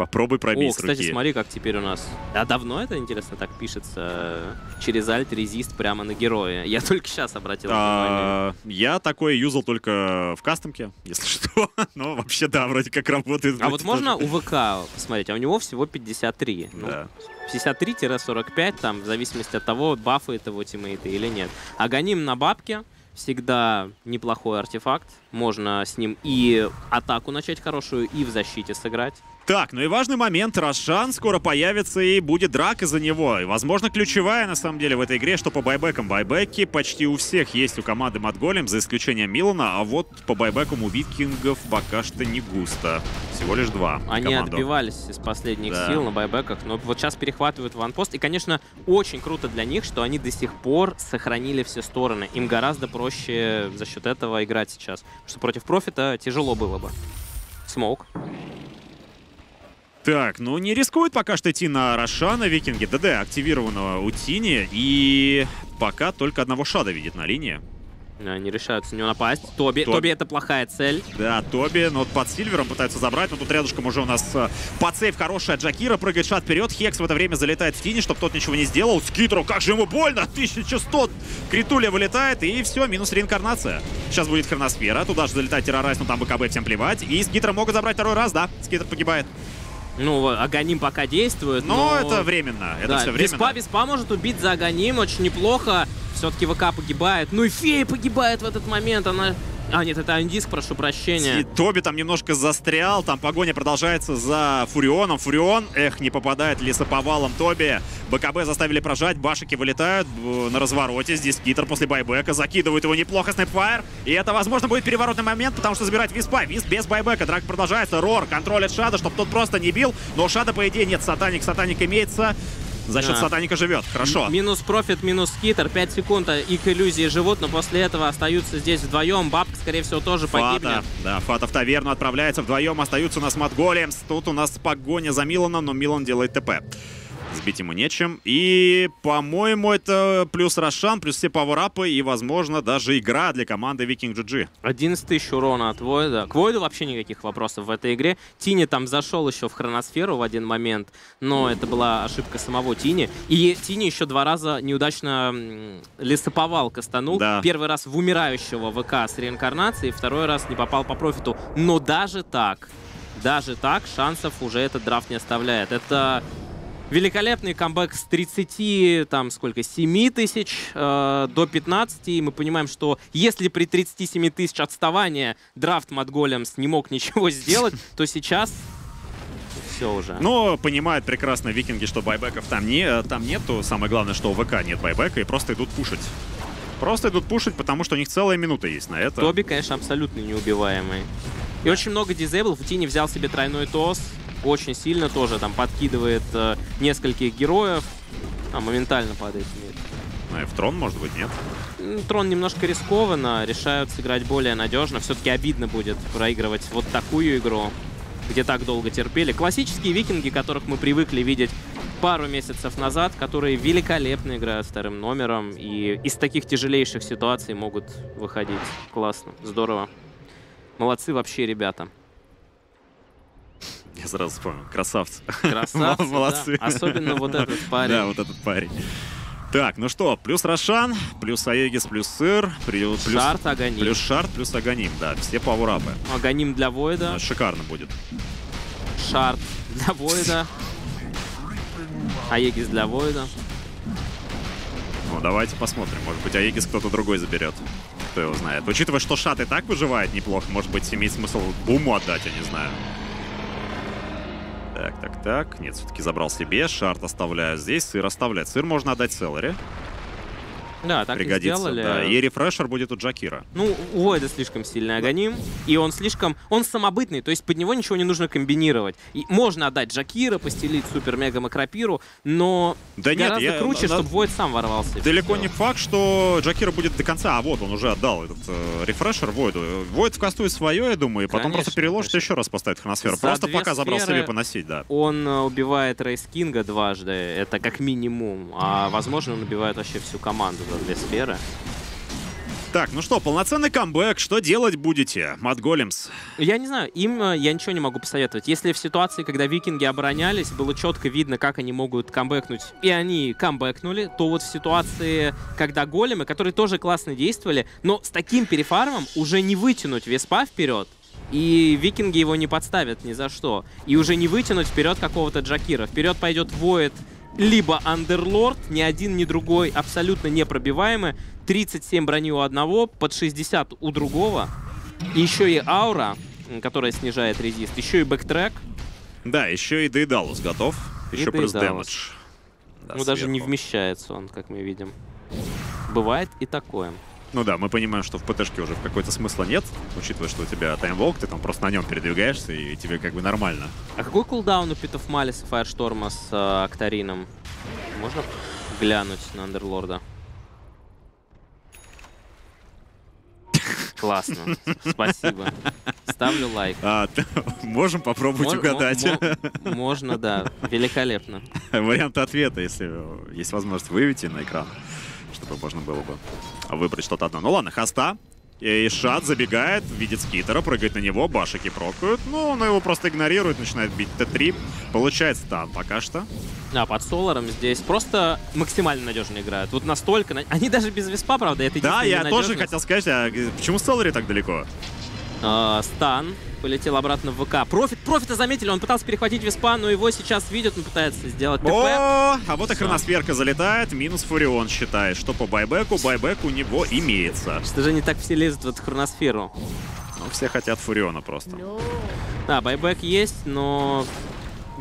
Попробуй пробить. О, кстати, руки. Смотри, как теперь у нас... А давно это, интересно, так пишется? Через альт резист прямо на героя. Я только сейчас обратил а, внимание. Я такой юзал только в кастомке, если что. Но вообще, да, вроде как работает. А вот можно тоже. У ВК посмотреть? А у него всего пятьдесят три. Ну, да. пятьдесят три — сорок пять, там, в зависимости от того, бафает его тиммейты или нет. Аганим на бабке. Всегда неплохой артефакт. Можно с ним и атаку начать хорошую, и в защите сыграть. Так, ну и важный момент. Рошан скоро появится, и будет драка за него. И, возможно, ключевая, на самом деле, в этой игре, что по байбекам. Байбеки почти у всех есть у команды Mad Golems, за исключением Милана. А вот по байбекам у викингов пока что не густо. Всего лишь два. Они отбивались из последних да. сил на байбеках. Но вот сейчас перехватывают ванпост. И, конечно, очень круто для них, что они до сих пор сохранили все стороны. Им гораздо проще за счет этого играть сейчас. Потому что против профита тяжело было бы. Смоук. Так, ну не рискуют пока что идти на Рошана викинги. ДД активированного у Тини. И пока только одного Шада видит на линии. Они решаются на него напасть. Тоби. Тоби. Тоби это плохая цель. Да, Тоби. Но под Сильвером пытаются забрать. Но тут рядышком уже у нас подсейв хорошая. Джакира прыгает шат вперед. Хекс в это время залетает в Тини, чтобы тот ничего не сделал. Скитру, как же ему больно! тысяча сто! Критуля вылетает. И все, минус реинкарнация. Сейчас будет Хроносфера. Туда же залетает Террорайз, но там БКБ всем плевать. И Скитра могут забрать второй раз, да. Скитр погибает. Ну, Аганим пока действует, но... Но это временно, это да. все временно. Виспа, Виспа может убить за Аганим, очень неплохо. Все-таки ВК погибает. Ну и Фея погибает в этот момент, она... А, нет, это Андиск, прошу прощения. И Тоби там немножко застрял, там погоня продолжается за Фурионом. Фурион, эх, не попадает лесоповалом Тоби. БКБ заставили прожать, башики вылетают на развороте. Здесь Китер после байбека, закидывают его неплохо Снэпфайр. И это, возможно, будет переворотный момент, потому что забирает Виспа. Висп без байбека, драка продолжается. Рор контролит Шада, чтобы тот просто не бил. Но Шада, по идее, нет. Сатаник, Сатаник имеется. За счет да. Сатаника живет. Хорошо. Минус профит, минус скитер. пять секунд и к иллюзии живут, но после этого остаются здесь вдвоем. Бабка, скорее всего, тоже Фата. Погибнет. Да, Фата в таверну отправляется вдвоем. Остаются у нас Mad Golems. Тут у нас погоня за Миланом, но Милан делает ТП. Сбить ему нечем. И, по-моему, это плюс Рошан, плюс все пауэрапы и, возможно, даже игра для команды Vikin.джи джи. одиннадцать тысяч урона от Войда. К Войду вообще никаких вопросов в этой игре. Тини там зашел еще в Хроносферу в один момент, но это была ошибка самого Тини. И Тини еще два раза неудачно лесоповал кастанул. Да. Первый раз в умирающего ВК с реинкарнацией, второй раз не попал по профиту. Но даже так, даже так шансов уже этот драфт не оставляет. Это... Великолепный камбэк с тридцати, там сколько, семи тысяч э, до пятнадцати. И мы понимаем, что если при тридцати семи тысяч отставания драфт Mad Golems не мог ничего сделать, то сейчас все уже. Но понимают прекрасно викинги, что байбеков там, не, там нету. Самое главное, что у ВК нет байбека и просто идут пушить. Просто идут пушить, потому что у них целая минута есть на это. Тоби, конечно, абсолютно неубиваемый. И очень много дизейблов. Тини взял себе тройной тос. Очень сильно тоже там подкидывает э, нескольких героев. А, моментально падает мид. А и в трон, может быть, нет? Трон немножко рискованно. Решают сыграть более надежно. Все-таки обидно будет проигрывать вот такую игру, где так долго терпели. Классические викинги, которых мы привыкли видеть пару месяцев назад, которые великолепно играют вторым номером. И из таких тяжелейших ситуаций могут выходить. Классно, здорово. Молодцы вообще ребята. Я сразу вспомнил. Красавцы. Красавцы, молодцы. Да. Особенно вот этот парень. Да, вот этот парень. Так, ну что, плюс Рошан, плюс Аегис, плюс Сыр, плюс Шарт, Аганим. Плюс Шарт, плюс Аганим, да, все пауэрапы. Аганим для Войда. Шикарно будет. Шарт для Войда. Аегис для Войда. Ну, давайте посмотрим. Может быть, Аегис кто-то другой заберет. Кто его знает. Учитывая, что Шат и так выживает неплохо, может быть, имеет смысл Буму отдать, я не знаю. Так, так, так. Нет, все-таки забрал себе. Шарт оставляю здесь. Сыр оставляет. Сыр можно отдать Селлари. Да, так пригодится, и сделали. Да. И рефрешер будет у Джакира. Ну, у Войда слишком сильный Аганим. И он слишком... Он самобытный, то есть под него ничего не нужно комбинировать. И можно отдать Джакира, постелить супер-мега-макропиру, но да гораздо нет, я... круче, чтобы Войд сам ворвался. Далеко не факт, что Джакира будет до конца. А вот он уже отдал этот э, рефрешер Войду. Войд вкастует свое, я думаю, и потом конечно, просто переложит, еще раз поставит хроносферу. За просто пока забрал себе поносить, да. Он убивает Рейс Кинга дважды, это как минимум. А возможно, он убивает вообще всю команду. Две сферы. Так, ну что, полноценный камбэк, что делать будете, Mad Golems? Я не знаю, им я ничего не могу посоветовать. Если в ситуации, когда викинги оборонялись, было четко видно, как они могут камбэкнуть, и они камбэкнули, то вот в ситуации, когда големы, которые тоже классно действовали, но с таким перефармом уже не вытянуть Веспа вперед, и викинги его не подставят ни за что. И уже не вытянуть вперед какого-то Джакира. Вперед пойдет Void, либо Underlord, ни один, ни другой абсолютно непробиваемы. тридцать семь брони у одного, под шестьдесят у другого. И еще и аура, которая снижает резист, еще и бэктрек. Да, еще и Дейдалус готов. Еще плюс дэмэдж. Ну, даже не вмещается он, как мы видим. Бывает и такое. Ну да, мы понимаем, что в ПТшке уже какой-то смысла нет, учитывая, что у тебя таймволк, ты там просто на нем передвигаешься, и тебе как бы нормально. А какой кулдаун у Pit of Malice и Firestorm с э, Октарином? Можно глянуть на Underlord'а? Классно, спасибо. Ставлю лайк. А, можем попробовать Мож, угадать. Можно, да, великолепно. Варианты ответа, если есть возможность, вывести на экран, чтобы можно было бы выбрать что-то одно. Ну ладно, хоста. И Шат забегает, видит скитера, прыгает на него, башики прокают. Ну, он его просто игнорирует, начинает бить Т три. Получается стан пока что. А под Соларом здесь просто максимально надежно играют. Вот настолько... Они даже без Веспа, правда, это единственная ненадежность. Да, я тоже хотел сказать, а почему Солари так далеко? А, стан полетел обратно в ВК. Профит, профита заметили, он пытался перехватить Веспа, но его сейчас видят, он пытается сделать ТП. О, а вот и хроносферка залетает, минус Фурион считает, что по байбеку, байбек у него имеется. Что же не так все лезут в эту хроносферу? Ну, все хотят Фуриона просто. No. Да, байбек есть, но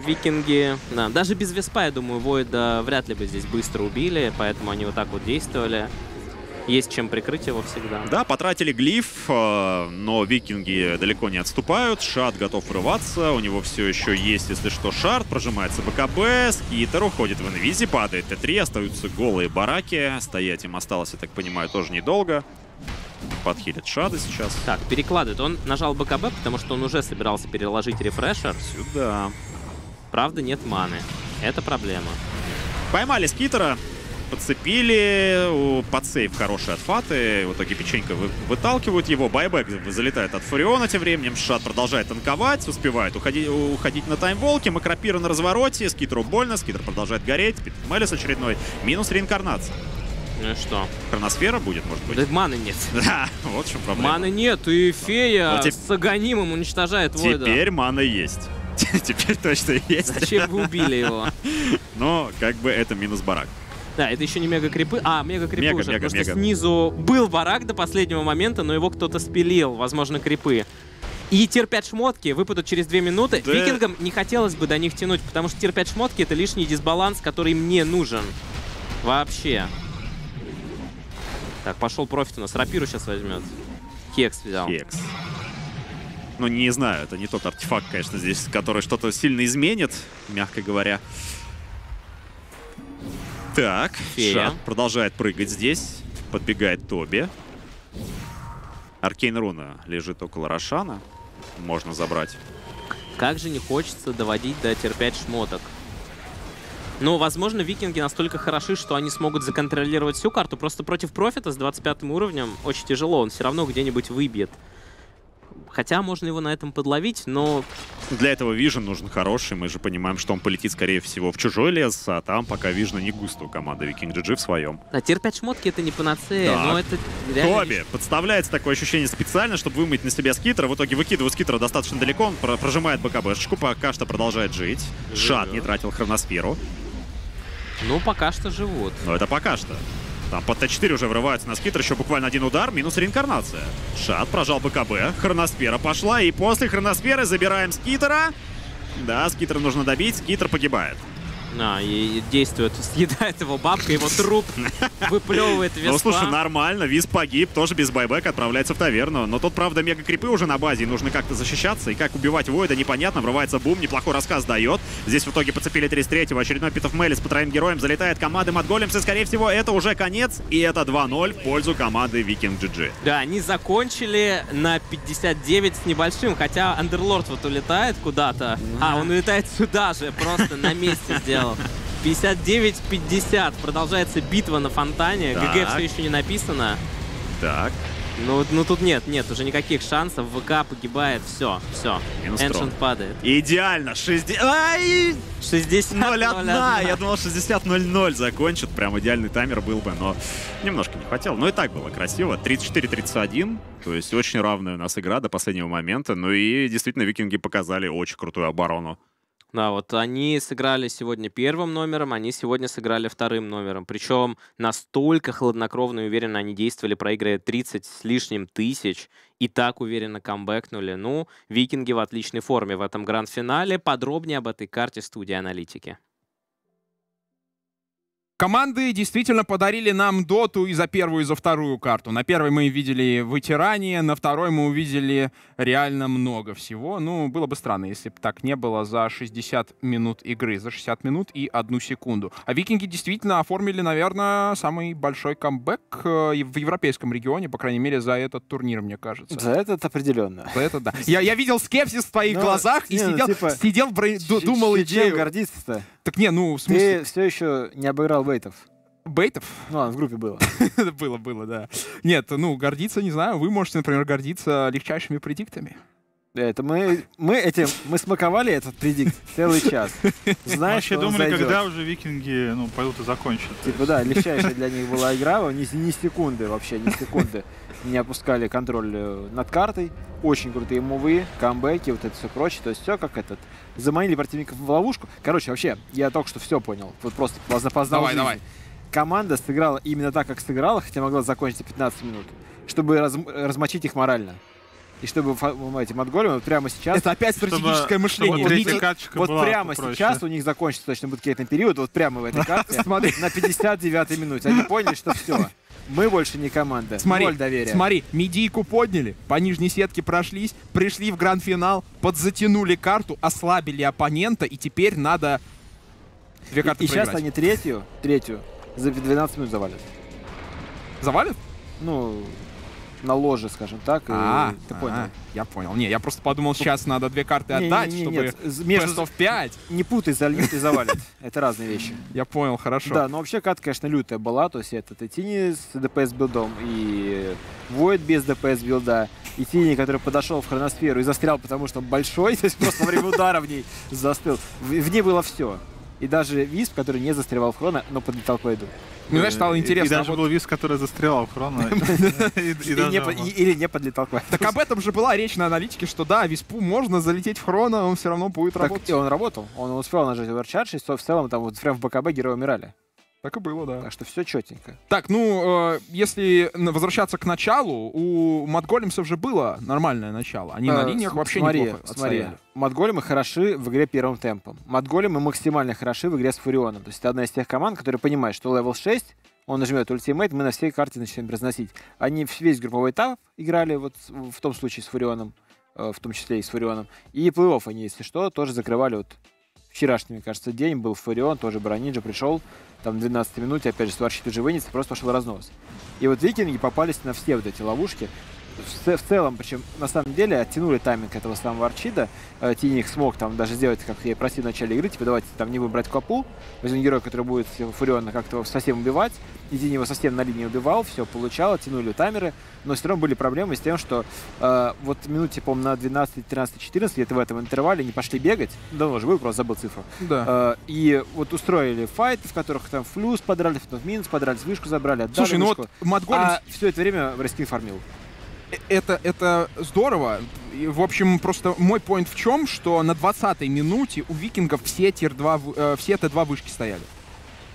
викинги... Да, даже без Веспа, я думаю, Войда вряд ли бы здесь быстро убили, поэтому они вот так вот действовали. Есть чем прикрыть его всегда. Да, потратили глиф, но викинги далеко не отступают. Шат готов врываться, у него все еще есть, если что, шард. Прожимается БКБ, скитер уходит в инвизи, падает Т три, остаются голые бараки. Стоять им осталось, я так понимаю, тоже недолго. Подхилит Шада сейчас. Так, перекладывает. Он нажал БКБ, потому что он уже собирался переложить рефрешер. Сюда. Правда, нет маны. Это проблема. Поймали скитера. Подцепили, подсейв хороший от Фаты, в итоге печенька вы, выталкивают его, байбек залетает от Фуриона тем временем, Шат продолжает танковать, успевает уходить, уходить на таймволке, Макропира на развороте, скитеру больно, скитер продолжает гореть, Pit of Malice очередной, минус реинкарнация. Ну и что? Хроносфера будет, может быть? Да маны нет. Да, вот в чем проблема. Маны нет, и фея ну, теп... с Аганимом уничтожает Войда. Теперь мана есть. Теперь точно есть. Зачем вы убили его? Но как бы это минус барак. Да, это еще не мега-крипы. А, мега-крипы мега, уже, мега, потому мега. Что снизу был барак до последнего момента, но его кто-то спилил, возможно, крипы. И тир пять шмотки выпадут через две минуты. Да. Викингам не хотелось бы до них тянуть, потому что тир пять шмотки — это лишний дисбаланс, который мне нужен. Вообще. Так, пошел профит у нас. Рапиру сейчас возьмет. Хекс взял. Хекс. Ну, не знаю, это не тот артефакт, конечно, здесь, который что-то сильно изменит, мягко говоря. Так, Шат продолжает прыгать здесь. Подбегает Тоби. Аркейн руна лежит около Рошана. Можно забрать. Как же не хочется доводить до тир пять шмоток. Но, возможно, викинги настолько хороши, что они смогут законтролировать всю карту. Просто против профита с двадцать пятым уровнем очень тяжело. Он все равно где-нибудь выбьет. Хотя можно его на этом подловить, но... Для этого вижен нужен хороший. Мы же понимаем, что он полетит, скорее всего, в чужой лес, а там пока вижена не густо у команды Vikin.джи джи в своем. А тир пять шмотки — это не панацея, да. Но это реально... Тоби подставляется, такое ощущение, специально, чтобы вымыть на себя скитера. В итоге выкидывает скитера достаточно далеко, он прожимает БКБшечку, пока что продолжает жить. Живет. Шат не тратил хроносферу. Ну, пока что живут. Но это пока что. Там под Т четыре уже врываются на скитер, еще буквально один удар, минус реинкарнация. Шат прожал БКБ, хроносфера пошла, и после хроносферы забираем скитера. Да, скитера нужно добить, скитер погибает. А, и действует, съедает его бабка, его труп выплевывает Веспа. Ну, слушай, нормально, Висп погиб, тоже без байбека отправляется в таверну. Но тут, правда, мега-крипы уже на базе, и нужно как-то защищаться. И как убивать Войда, непонятно, врывается Бум, неплохой рассказ дает. Здесь в итоге подцепили тридцать третьего, очередной Pit of Malice по троим героям залетает команды Mad Golems. И, скорее всего, это уже конец, и это два ноль в пользу команды Viking.джи джи. Да, они закончили на пятьдесят девять с небольшим, хотя Underlord вот улетает куда-то. А, он улетает сюда же, просто на месте сделал. пятьдесят девять пятьдесят. Продолжается битва на фонтане. ГГ все еще не написано. Так. Ну, ну тут нет, нет, уже никаких шансов. ВК погибает, все, все. Эншент падает. Идеально, шестьдесят... Ай! шестьдесят ноль один. Я думал, шестьдесят ноль ноль закончит. Прям идеальный таймер был бы, но немножко не хватило. Но и так было красиво. тридцать четыре тридцать один. То есть очень равная у нас игра до последнего момента. Ну и действительно, викинги показали очень крутую оборону. Да, вот они сыграли сегодня первым номером, они сегодня сыграли вторым номером. Причем настолько хладнокровно и уверенно они действовали, проигрывая тридцать с лишним тысяч. И так уверенно камбэкнули. Ну, викинги в отличной форме в этом гранд-финале. Подробнее об этой карте студии аналитики. Команды действительно подарили нам доту и за первую, и за вторую карту. На первой мы видели вытирание, на второй мы увидели реально много всего. Ну, было бы странно, если бы так не было за шестьдесят минут игры. За шестьдесят минут и одну секунду. А викинги действительно оформили, наверное, самый большой камбэк в европейском регионе, по крайней мере, за этот турнир, мне кажется. За этот определенно. За этот, да. Я, я видел скепсис в твоих Но, глазах не, и сидел, ну, типа, сидел бро... думал, и чем гордиться-то? Так не, ну, в смысле... Ты все еще не обыграл бейтов. Бейтов? Ну, а в группе было. Было, было, да. Нет, ну, гордиться, не знаю. Вы можете, например, гордиться легчайшими предиктами. Это мы, мы этим, мы смаковали этот предикт целый час. Знаешь, что думали, зайдет. Когда уже викинги, ну, пойдут и закончат. Типа, да, легчайшая для них была игра. Ни, ни секунды вообще, ни секунды не опускали контроль над картой. Очень крутые мувы, камбэки, вот это все прочее. То есть все как этот. Заманили противников в ловушку. Короче, вообще, я только что все понял. Вот просто познал жизнь. Давай. Команда сыграла именно так, как сыграла, хотя могла закончить пятнадцать минут, чтобы раз, размочить их морально. И чтобы эти Mad Golems вот прямо сейчас... Это опять стратегическое чтобы, мышление. Чтобы вот вот прямо попроще. Сейчас у них закончится точно буткейтный период, вот прямо в этой карте, смотри, на пятьдесят девятой минуте. Они поняли, что все. Мы больше не команда. Смотри, ноль доверия. Смотри, медийку подняли, по нижней сетке прошлись, пришли в гранд-финал, подзатянули карту, ослабили оппонента, и теперь надо две карты и, проиграть. И сейчас они третью, третью за двенадцать минут завалят. Завалят? Ну... На ложе, скажем так. А, и... ты понял. А, я понял. Не, я просто подумал, сейчас надо две карты не, отдать, не, не, чтобы между пять. Не путай, зальют и завалит. Это разные вещи. Я понял, хорошо. Да, но вообще карта, конечно, лютая была. То есть это Тини с ДПС-билдом и Void без ДПС-билда. И Тини, который подошел в хроносферу и застрял, потому что он большой. То есть просто во время удара в ней застыл. В ней было все. И даже Висп, который не застревал в хроно, но подлетал к Войду. Ну, знаешь, стало интересно. И даже был Висп, который застревал в хроно. Или не подлетал к Войду. Так об этом же была речь на аналитике, что да, Виспу можно залететь в хроно, он все равно будет работать. И он работал. Он успел нажать оверчардж, и в целом там вот прям в БКБ герои умирали. Так и было, да. Так что все четенько. Так, ну, э, если возвращаться к началу, у Mad Golems'ов же было нормальное начало. Они э, на линиях вообще смотри, неплохо отстояли. Mad Golem'ы хороши в игре первым темпом. Mad Golem'ы максимально хороши в игре с Фурионом. То есть это одна из тех команд, которые понимают, что левел шесть, он нажмет ультимейт, мы на всей карте начинаем разносить. Они весь групповой этап играли вот в том случае с Фурионом, э, в том числе и с Фурионом. И плей-офф они, если что, тоже закрывали вот... Вчерашний, мне кажется, день был Фурион, тоже Баранинджа пришел, там в двенадцатой минуте, опять же, сварщик уже вынес, просто пошел разнос. И вот викинги попались на все вот эти ловушки. В, в целом, причем, на самом деле, оттянули тайминг этого самого Арчида. Тини их смог там даже сделать, как я и просил в начале игры, типа, давайте там не выбрать капу, возьмем героя, который будет Фуриона как-то совсем убивать. И Тини его совсем на линии убивал, все получало, тянули таймеры. Но все равно были проблемы с тем, что э, вот в минуте, по-моему, на двенадцать, тринадцать, четырнадцать, где-то в этом интервале не пошли бегать. Давно же был, просто забыл цифру. Да. Э, и вот устроили файты, в которых там в плюс подрались, потом в минус подрались, вышку забрали, отдали. Слушай, ну вот Mad Golems... А все это время Рейскин фармил. Это, это здорово. И, в общем, просто мой поинт в чем, что на двадцатой минуте у викингов все тир два, все тэ два вышки стояли.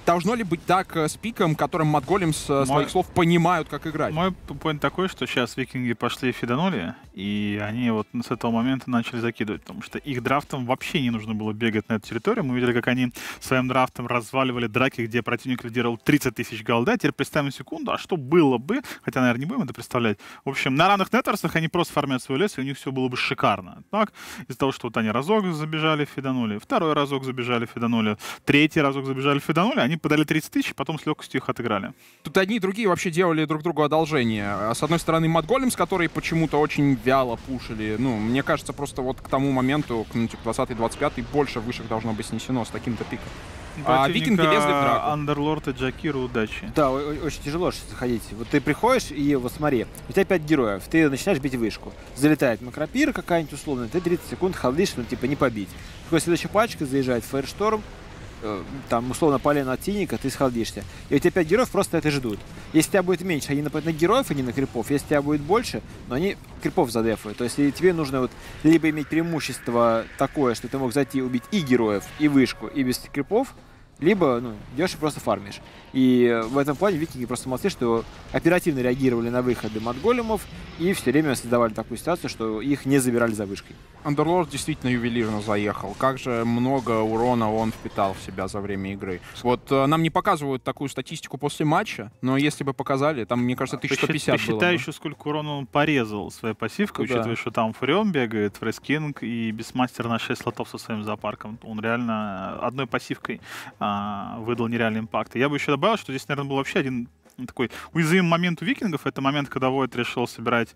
Должно ли быть так с пиком, которым Mad Golems мой... своих слов понимают, как играть? Мой поинт такой, что сейчас викинги пошли фиданули, и они вот с этого момента начали закидывать, потому что их драфтом вообще не нужно было бегать на эту территорию. Мы видели, как они своим драфтом разваливали драки, где противник лидировал тридцать тысяч голда. Теперь представим секунду, а что было бы, хотя, наверное, не будем это представлять. В общем, на ранних нетворсах они просто фармят свой лес, и у них все было бы шикарно. Так, из-за того, что вот они разок забежали, фиданули, второй разок забежали, фиданули, третий разок забежали, фиданули, они подали тридцать тысяч, потом с легкостью их отыграли. Тут одни и другие вообще делали друг другу одолжение. С одной стороны, Mad Golems, которые почему-то очень вяло пушили. Ну, мне кажется, просто вот к тому моменту, к минуте двадцатой-двадцать пятой, больше вышек должно быть снесено с таким-то пиком. А Викинги лезли в драку. Underlord и Jakiro, удачи. Да, очень тяжело заходить. Вот ты приходишь и вот смотри, у тебя пять героев, ты начинаешь бить вышку. Залетает Macropyre какая-нибудь условная, ты тридцать секунд холдишь, ну типа не побить. Приходит следующая пачка, заезжает Firestorm, там условно полено от Тиника, ты схолдишься. И у тебя пять героев просто это ждут. Если тебя будет меньше, они нападают на героев, они на крипов. Если тебя будет больше, но они крипов задефают. То есть тебе нужно вот либо иметь преимущество такое, что ты мог зайти убить и героев, и вышку, и без крипов, либо ну, идешь и просто фармишь. И в этом плане викинги просто молодцы, что оперативно реагировали на выходы Mad Golems и все время создавали такую ситуацию, что их не забирали за вышкой. Underlord действительно ювелирно заехал. Как же много урона он впитал в себя за время игры. Вот нам не показывают такую статистику после матча, но если бы показали, там, мне кажется, тысяча сто пятьдесят ты было. Считай еще, сколько урона он порезал своей пассивкой, да. Учитывая, что там Фурион бегает, Фрескинг и Бисмастер на шесть слотов со своим зоопарком. Он реально одной пассивкой а, выдал нереальный импакт. Я бы еще добавил, что здесь, наверное, был вообще один такой уязвимый момент у викингов. Это момент, когда Void решил собирать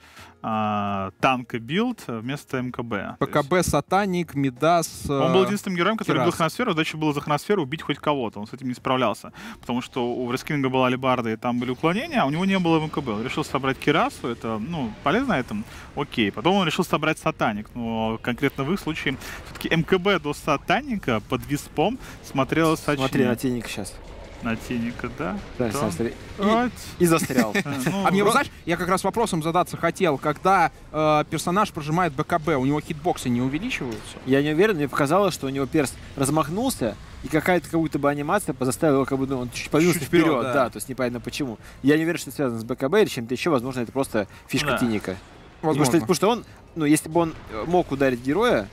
э, танка билд вместо МКБ. ПКБ, есть... Сатаник, Мидас. Э... Он был единственным героем, который бил Хроносферу. Задача была за Хроносферу убить хоть кого-то. Он с этим не справлялся. Потому что у Рескинга была алебарда, и там были уклонения, а у него не было МКБ. Он решил собрать Кирасу. Это, ну, полезно этом? Окей. Потом он решил собрать Сатаник. Но конкретно в их случае все-таки МКБ до Сатаника под Виспом смотрелось... Смотри на Тиника сейчас. На Тиника, да? Да, и, и застрял. А мне, знаешь, я как раз вопросом задаться хотел, когда персонаж прожимает БКБ, у него хитбоксы не увеличиваются? Я не уверен, мне показалось, что у него перс размахнулся, и какая-то как будто бы анимация позаставила, как будто он чуть-чуть подвинулся вперед, да, то есть непонятно почему. Я не уверен, что это связано с БКБ или чем-то еще, возможно, это просто фишка Тиника. Потому что он, ну, если бы он мог ударить героя,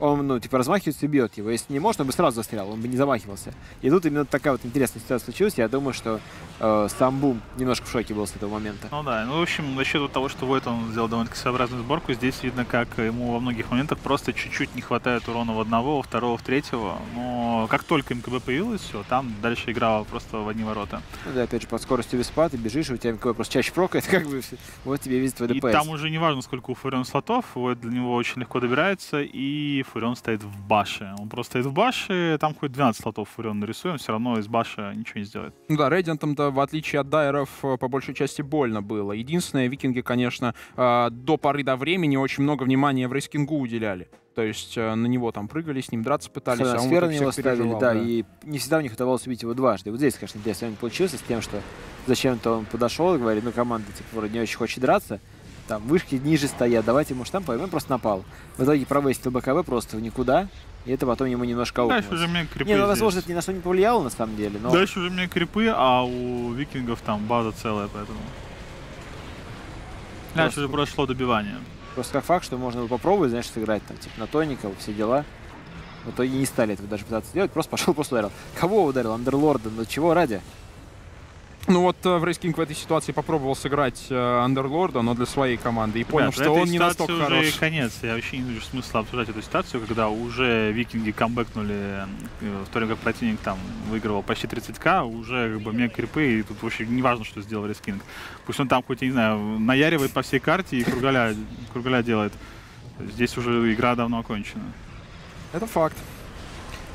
он, ну, типа, размахивается и бьет его. Если не может, он бы сразу застрял, он бы не замахивался. И тут именно такая вот интересная ситуация случилась. Я думаю, что э, сам Бум немножко в шоке был с этого момента. Ну да, ну, в общем, за счет того, что Void он сделал довольно-таки своеобразную сборку, здесь видно, как ему во многих моментах просто чуть-чуть не хватает урона в одного, во второго, в третьего. Но как только МКБ появилось, все, там дальше игра просто в одни ворота. Ну да, опять же, под скоростью Виспа ты бежишь, у тебя МКБ просто чаще прокает, как бы, вот тебе видит твой ДПС. И там уже не важно, сколько у Фурион слотов, Void для него очень легко добирается, и Фурион стоит в баше. Он просто стоит в баше, там хоть двенадцать слотов Фурион нарисуем, все равно из баша ничего не сделает. Ну да, Рейдиантом-то, в отличие от дайеров, по большей части больно было. Единственное, викинги, конечно, до поры до времени очень много внимания в рейскингу уделяли. То есть на него там прыгали, с ним драться пытались, а он на него ставили, да, да, и не всегда у них удавалось убить его дважды. Вот здесь, конечно, я с вами получился с тем, что зачем-то он подошел и говорит, ну команда типа вроде не очень хочет драться, там вышки ниже стоят, давайте ему штамп, поймем, просто напал. В итоге провестил БКБ просто в никуда, и это потом ему немножко аукнулось. Дальше уже мне крипы. Не, ну, возможно, это ни на что не повлияло, на самом деле, но... Дальше уже мне крипы, а у викингов там база целая, поэтому... Просто... Дальше уже прошло добивание. Просто как факт, что можно было попробовать, знаешь, сыграть там, типа, на тоников, все дела. В итоге не стали этого даже пытаться делать, просто пошел, просто ударил. Кого ударил? Underlord'а, но чего ради? Ну вот Врейскинг в этой ситуации попробовал сыграть Underlord'а, но для своей команды, и понял, да, что он не настолько уже хорош. Конец. Я вообще не вижу смысла обсуждать эту ситуацию, когда уже викинги камбэкнули, в то время как противник там выигрывал почти тридцать ка, уже как бы мне крипы, и тут вообще не важно, что сделал Врейскинг. Пусть он там хоть, я не знаю, наяривает по всей карте и кругаля, кругаля делает. Здесь уже игра давно окончена. Это факт.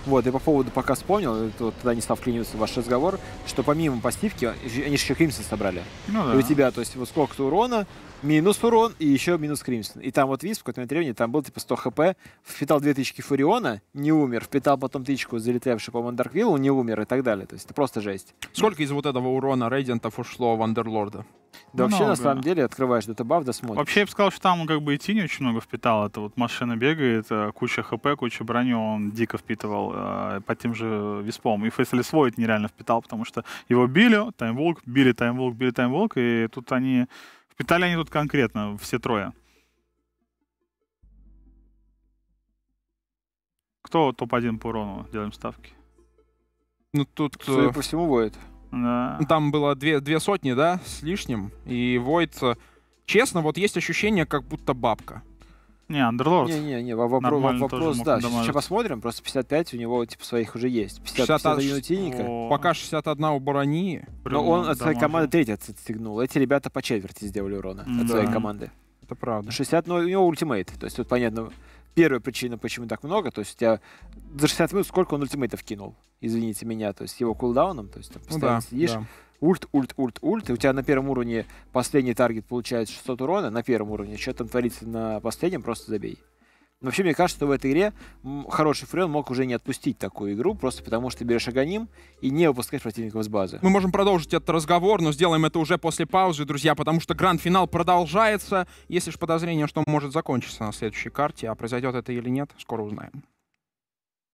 Вот, и по поводу, пока вспомнил, вот, тогда не стал вклиниваться в ваш разговор, что помимо пассивки, они еще Кримсон собрали. Ну, да. И у тебя, то есть, вот сколько-то урона, минус урон и еще минус Кримсон. И там вот Висп, в каком-то времени, там был типа сто хп, впитал две тысячи Фуриона, не умер, впитал потом тычку, залетавшую, по-моему, Dark Willow, не умер и так далее. То есть, это просто жесть. Сколько из вот этого урона рейдиантов ушло в Underlord'а? Да много. Вообще, на самом деле, открываешь датабаф, да смотришь. Вообще, я бы сказал, что там как бы и тени очень много впитал. Это вот машина бегает, куча хп, куча брони, он дико впитывал э, под тем же Виспом. И Faceless Void нереально впитал, потому что его били, таймволк, били таймволк, били таймволк, и тут они... Впитали они тут конкретно, все трое. Кто топ один по урону? Делаем ставки. Ну тут... Судя по всему, Void. Да. Там было две, две сотни, да, с лишним. И Void, честно, вот есть ощущение, как будто бабка. Не, Underlord. Не, не, не, вопрос, вопрос да. Сейчас, сейчас посмотрим, просто пятьдесят пять у него, типа, своих уже есть. пятьдесят, пятьдесят один у Тиника. Пока шестьдесят один у Барани. Но он от своей команды третий отстегнул. Эти ребята по четверти сделали урона, да, от своей команды. Это правда. шестьдесят, но у него ультимейт, то есть тут понятно... первая причина, почему так много, то есть у тебя за шестьдесят минут сколько он ультимейтов кинул, извините меня, то есть его кулдауном, то есть там постоянно ну, да, сидишь, да. ульт, ульт, ульт, ульт, и у тебя на первом уровне последний таргет получает шестьсот урона, на первом уровне, что там творится на последнем, просто забей. Вообще, мне кажется, что в этой игре хороший френд мог уже не отпустить такую игру, просто потому что берешь Аганим и не выпускаешь противников с базы. Мы можем продолжить этот разговор, но сделаем это уже после паузы, друзья, потому что гранд-финал продолжается. Есть лишь подозрение, что он может закончиться на следующей карте, а произойдет это или нет, скоро узнаем.